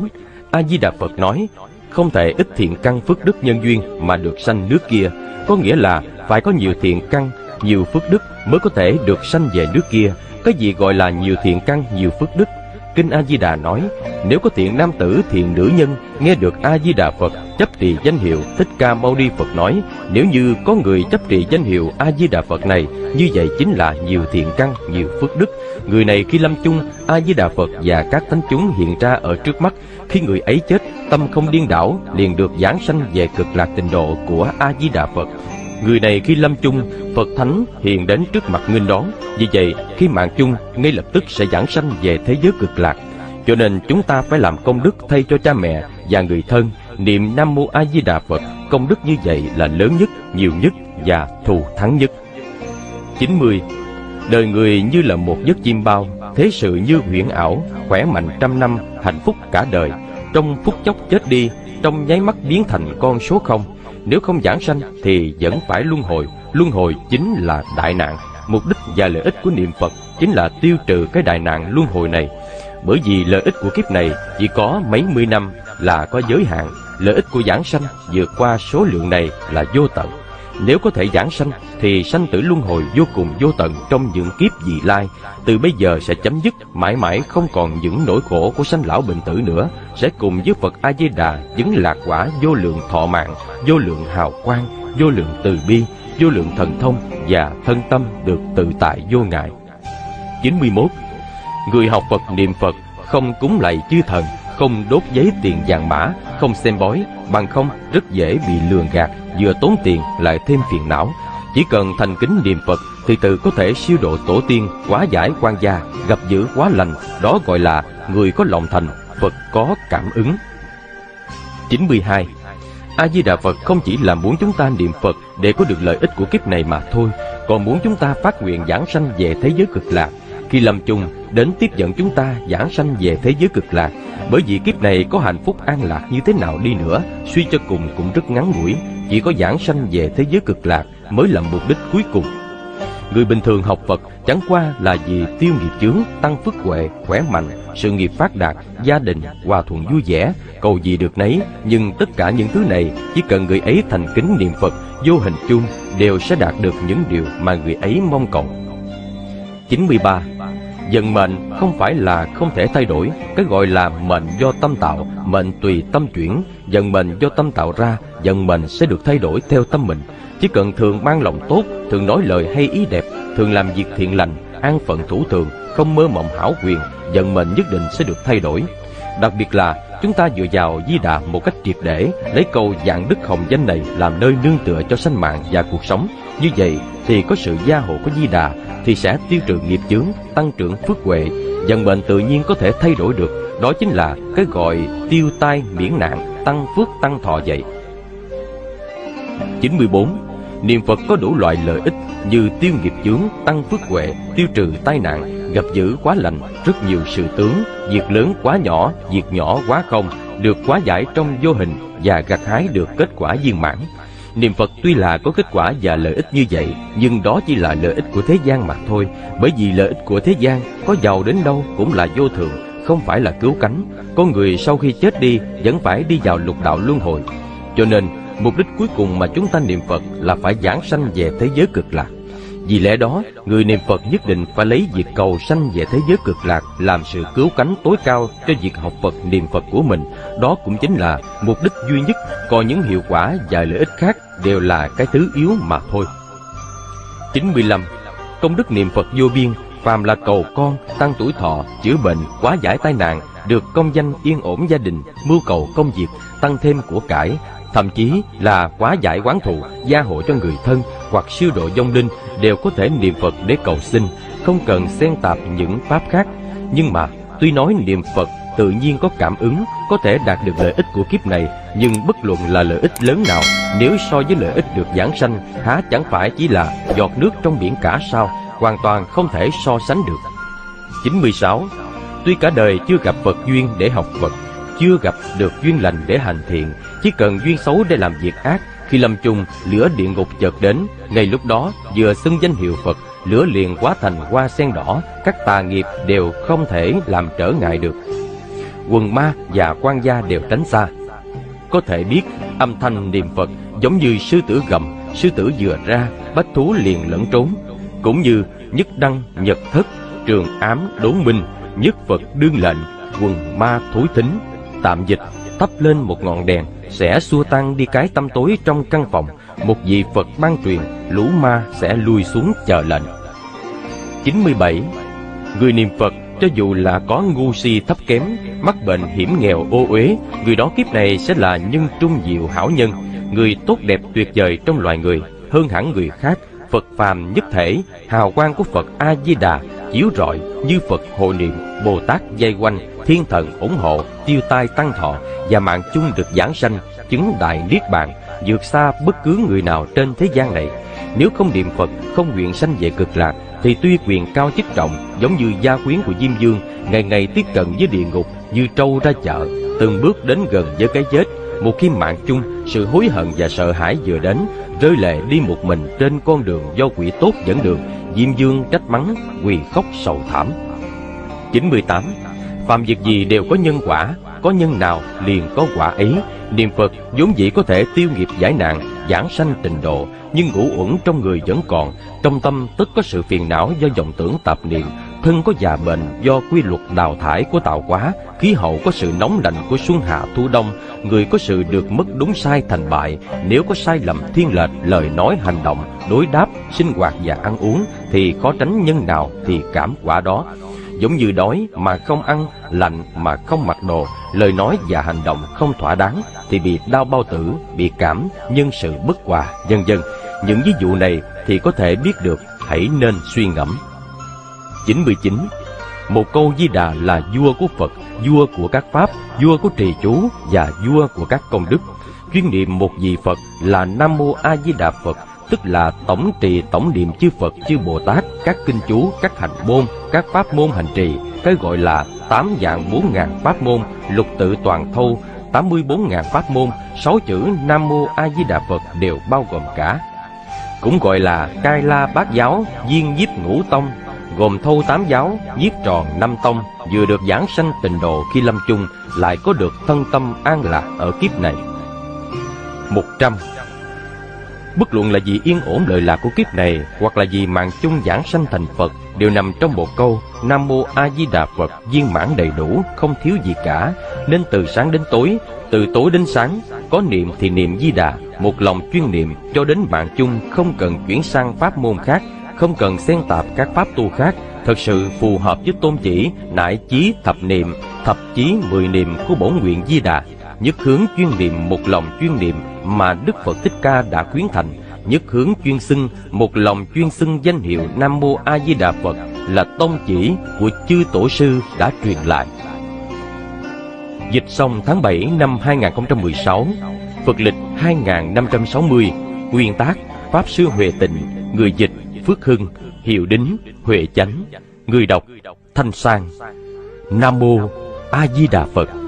A Di Đà Phật nói không thể ít thiện căn phước đức nhân duyên mà được sanh nước kia, có nghĩa là phải có nhiều thiện căn, nhiều phước đức mới có thể được sanh về nước kia. Cái gì gọi là nhiều thiện căn, nhiều phước đức? Kinh A Di Đà nói, nếu có thiện nam tử, thiện nữ nhân nghe được A Di Đà Phật chấp trì danh hiệu Thích Ca Mâu Ni Phật nói, nếu như có người chấp trì danh hiệu A Di Đà Phật này, như vậy chính là nhiều thiện căn, nhiều phước đức. Người này khi lâm chung, A Di Đà Phật và các thánh chúng hiện ra ở trước mắt, khi người ấy chết, tâm không điên đảo, liền được giảng sanh về cực lạc tịnh độ của A Di Đà Phật. Người này khi lâm chung, Phật Thánh hiện đến trước mặt nghênh đón, vì vậy khi mạng chung ngay lập tức sẽ giảng sanh về thế giới cực lạc. Cho nên chúng ta phải làm công đức thay cho cha mẹ và người thân, niệm Nam Mô A Di Đà Phật, công đức như vậy là lớn nhất, nhiều nhất và thù thắng nhất. 90. Đời người như là một giấc chim bao, thế sự như huyễn ảo, khỏe mạnh trăm năm, hạnh phúc cả đời, trong phút chốc chết đi, trong nháy mắt biến thành con số không. Nếu không giảng sanh thì vẫn phải luân hồi. Luân hồi chính là đại nạn. Mục đích và lợi ích của niệm Phật chính là tiêu trừ cái đại nạn luân hồi này. Bởi vì lợi ích của kiếp này chỉ có mấy mươi năm là có giới hạn. Lợi ích của giảng sanh vượt qua số lượng này là vô tận. Nếu có thể giảng sanh thì sanh tử luân hồi vô cùng vô tận trong những kiếp vị lai. Từ bây giờ sẽ chấm dứt, mãi mãi không còn những nỗi khổ của sanh lão bệnh tử nữa, sẽ cùng với Phật A Di Đà chứng lạc quả vô lượng thọ mạng, vô lượng hào quang, vô lượng từ bi, vô lượng thần thông và thân tâm được tự tại vô ngại. 91. Người học Phật niệm Phật không cúng lạy chư thần, không đốt giấy tiền vàng mã, không xem bói, bằng không rất dễ bị lường gạt, vừa tốn tiền lại thêm phiền não. Chỉ cần thành kính niệm Phật thì tự có thể siêu độ tổ tiên, hóa giải quan gia, gặp dữ hóa lành, đó gọi là người có lòng thành, Phật có cảm ứng. 92. A Di Đà Phật không chỉ là muốn chúng ta niệm Phật để có được lợi ích của kiếp này mà thôi, còn muốn chúng ta phát nguyện giảng sanh về thế giới cực lạc. Khi lâm chung đến tiếp dẫn chúng ta giảng sanh về thế giới cực lạc, bởi vì kiếp này có hạnh phúc an lạc như thế nào đi nữa, suy cho cùng cũng rất ngắn ngủi, chỉ có giảng sanh về thế giới cực lạc mới là mục đích cuối cùng. Người bình thường học Phật chẳng qua là vì tiêu nghiệp chướng, tăng phước huệ, khỏe mạnh, sự nghiệp phát đạt, gia đình hòa thuận vui vẻ, cầu gì được nấy, nhưng tất cả những thứ này chỉ cần người ấy thành kính niệm Phật, vô hình chung đều sẽ đạt được những điều mà người ấy mong cầu. 93. Vận mệnh không phải là không thể thay đổi, cái gọi là mệnh do tâm tạo, mệnh tùy tâm chuyển, vận mệnh do tâm tạo ra, vận mệnh sẽ được thay đổi theo tâm mình. Chỉ cần thường mang lòng tốt, thường nói lời hay ý đẹp, thường làm việc thiện lành, an phận thủ thường, không mơ mộng hảo quyền, vận mệnh nhất định sẽ được thay đổi. Đặc biệt là chúng ta dựa vào Di Đà một cách triệt để, lấy câu dạng đức hồng danh này làm nơi nương tựa cho sanh mạng và cuộc sống. Như vậy thì có sự gia hộ của Di Đà thì sẽ tiêu trừ nghiệp chướng, tăng trưởng phước huệ, vận mệnh tự nhiên có thể thay đổi được. Đó chính là cái gọi tiêu tai miễn nạn, tăng phước tăng thọ vậy. 94. Niệm Phật có đủ loại lợi ích như tiêu nghiệp chướng, tăng phước huệ, tiêu trừ tai nạn, gặp dữ quá lành, rất nhiều sự tướng, việc lớn quá nhỏ, việc nhỏ quá không, được hóa giải trong vô hình và gặt hái được kết quả viên mãn. Niệm Phật tuy là có kết quả và lợi ích như vậy, nhưng đó chỉ là lợi ích của thế gian mà thôi, bởi vì lợi ích của thế gian có giàu đến đâu cũng là vô thường, không phải là cứu cánh. Con người sau khi chết đi vẫn phải đi vào lục đạo luân hồi. Cho nên mục đích cuối cùng mà chúng ta niệm Phật là phải giảng sanh về thế giới cực lạc. Vì lẽ đó, người niệm Phật nhất định phải lấy việc cầu sanh về thế giới cực lạc làm sự cứu cánh tối cao cho việc học Phật niệm Phật của mình. Đó cũng chính là mục đích duy nhất, còn những hiệu quả và lợi ích khác đều là cái thứ yếu mà thôi. 95. Công đức niệm Phật vô biên, phàm là cầu con, tăng tuổi thọ, chữa bệnh, hóa giải tai nạn, được công danh, yên ổn gia đình, mưu cầu công việc, tăng thêm của cải, thậm chí là hóa giải oán thù, gia hộ cho người thân hoặc siêu độ vong linh đều có thể niệm Phật để cầu xin, không cần xen tạp những pháp khác. Nhưng mà tuy nói niệm Phật tự nhiên có cảm ứng, có thể đạt được lợi ích của kiếp này, nhưng bất luận là lợi ích lớn nào, nếu so với lợi ích được giảng sanh, há chẳng phải chỉ là giọt nước trong biển cả sao? Hoàn toàn không thể so sánh được. 96. Tuy cả đời chưa gặp Phật duyên để học Phật, chưa gặp được duyên lành để hành thiện, chỉ cần duyên xấu để làm việc ác, khi lâm chung lửa địa ngục chợt đến, ngay lúc đó vừa xưng danh hiệu Phật, lửa liền hóa thành hoa sen đỏ, các tà nghiệp đều không thể làm trở ngại được. Quần ma và quan gia đều tránh xa. Có thể biết âm thanh niệm Phật giống như sư tử gầm, sư tử vừa ra, bách thú liền lẫn trốn, cũng như nhất đăng, nhật thất, trường ám, đố minh, nhất Phật đương lệnh, quần ma thối thính. Tạm dịch: thắp lên một ngọn đèn sẽ xua tan đi cái tăm tối trong căn phòng, một vị Phật ban truyền, lũ ma sẽ lui xuống chờ lệnh. 97. Người niệm Phật cho dù là có ngu si thấp kém, mắc bệnh hiểm nghèo ô uế, người đó kiếp này sẽ là nhân trung diệu hảo nhân, người tốt đẹp tuyệt vời trong loài người, hơn hẳn người khác. Phật phàm nhất thể, hào quang của Phật A Di Đà chiếu rọi như Phật hộ niệm, Bồ Tát vây quanh, thiên thần ủng hộ, tiêu tai tăng thọ và mạng chung được giảng sanh, chứng đại niết bàn, vượt xa bất cứ người nào trên thế gian này. Nếu không niệm Phật, không nguyện sanh về cực lạc, thì tuy quyền cao chức trọng, giống như gia quyến của Diêm Vương, ngày ngày tiếp cận với địa ngục như trâu ra chợ, từng bước đến gần với cái chết. Một khi mạng chung, sự hối hận và sợ hãi vừa đến, rơi lệ đi một mình trên con đường do quỷ tốt dẫn đường, Diêm Vương trách mắng, quỳ khóc sầu thảm. 98. Phàm việc gì đều có nhân quả, có nhân nào liền có quả ấy. Niệm Phật vốn dĩ có thể tiêu nghiệp giải nạn, giảng sanh tịnh độ, nhưng ngũ uẩn trong người vẫn còn, trong tâm tất có sự phiền não do vọng tưởng tạp niệm, thân có già bệnh do quy luật đào thải của tạo hóa, khí hậu có sự nóng lạnh của xuân hạ thu đông, người có sự được mất đúng sai thành bại, nếu có sai lầm thiên lệch lời nói hành động, đối đáp, sinh hoạt và ăn uống thì khó tránh nhân nào thì cảm quả đó. Giống như đói mà không ăn, lạnh mà không mặc đồ, lời nói và hành động không thỏa đáng thì bị đau bao tử, bị cảm, nhân sự bất hòa, vân vân. Những ví dụ này thì có thể biết được, hãy nên suy ngẫm. 99. Một câu Di Đà là vua của Phật, vua của các Pháp, vua của trì chú và vua của các công đức. Chuyên niệm một vị Phật là Nam Mô A Di Đà Phật, tức là tổng trì tổng niệm chư Phật, chư Bồ Tát, các kinh chú, các hành môn, các pháp môn hành trì, cái gọi là 8 vạn 4.000 pháp môn, lục tự toàn thâu, 84.000 pháp môn, 6 chữ Nam Mô A Di Đà Phật đều bao gồm cả. Cũng gọi là Cai La Bát Giáo, Viên Nhiếp Ngũ Tông, gồm thâu 8 giáo, nhiếp tròn 5 tông, vừa được giảng sanh tịnh độ khi lâm chung, lại có được thân tâm an lạc ở kiếp này. 100. Bất luận là vì yên ổn lợi lạc của kiếp này, hoặc là vì mạng chung giảng sanh thành Phật, đều nằm trong một câu Nam Mô A Di Đà Phật viên mãn đầy đủ, không thiếu gì cả. Nên từ sáng đến tối, từ tối đến sáng, có niệm thì niệm Di Đà, một lòng chuyên niệm cho đến mạng chung, không cần chuyển sang pháp môn khác, không cần xen tạp các pháp tu khác, thật sự phù hợp với tôn chỉ nải chí thập niệm, thập chí 10 niệm của bổn nguyện Di Đà, nhất hướng chuyên niệm, một lòng chuyên niệm mà Đức Phật Thích Ca đã khuyến thành, nhất hướng chuyên xưng, một lòng chuyên xưng danh hiệu Nam Mô A Di Đà Phật là tông chỉ của chư tổ sư đã truyền lại. Dịch xong tháng 7 năm 2016, Phật lịch 2560, nguyên tác Pháp Sư Huệ Tịnh, người dịch Phước Hưng, Hiệu Đính, Huệ Chánh, người đọc Thanh Sang. Nam Mô A Di Đà Phật.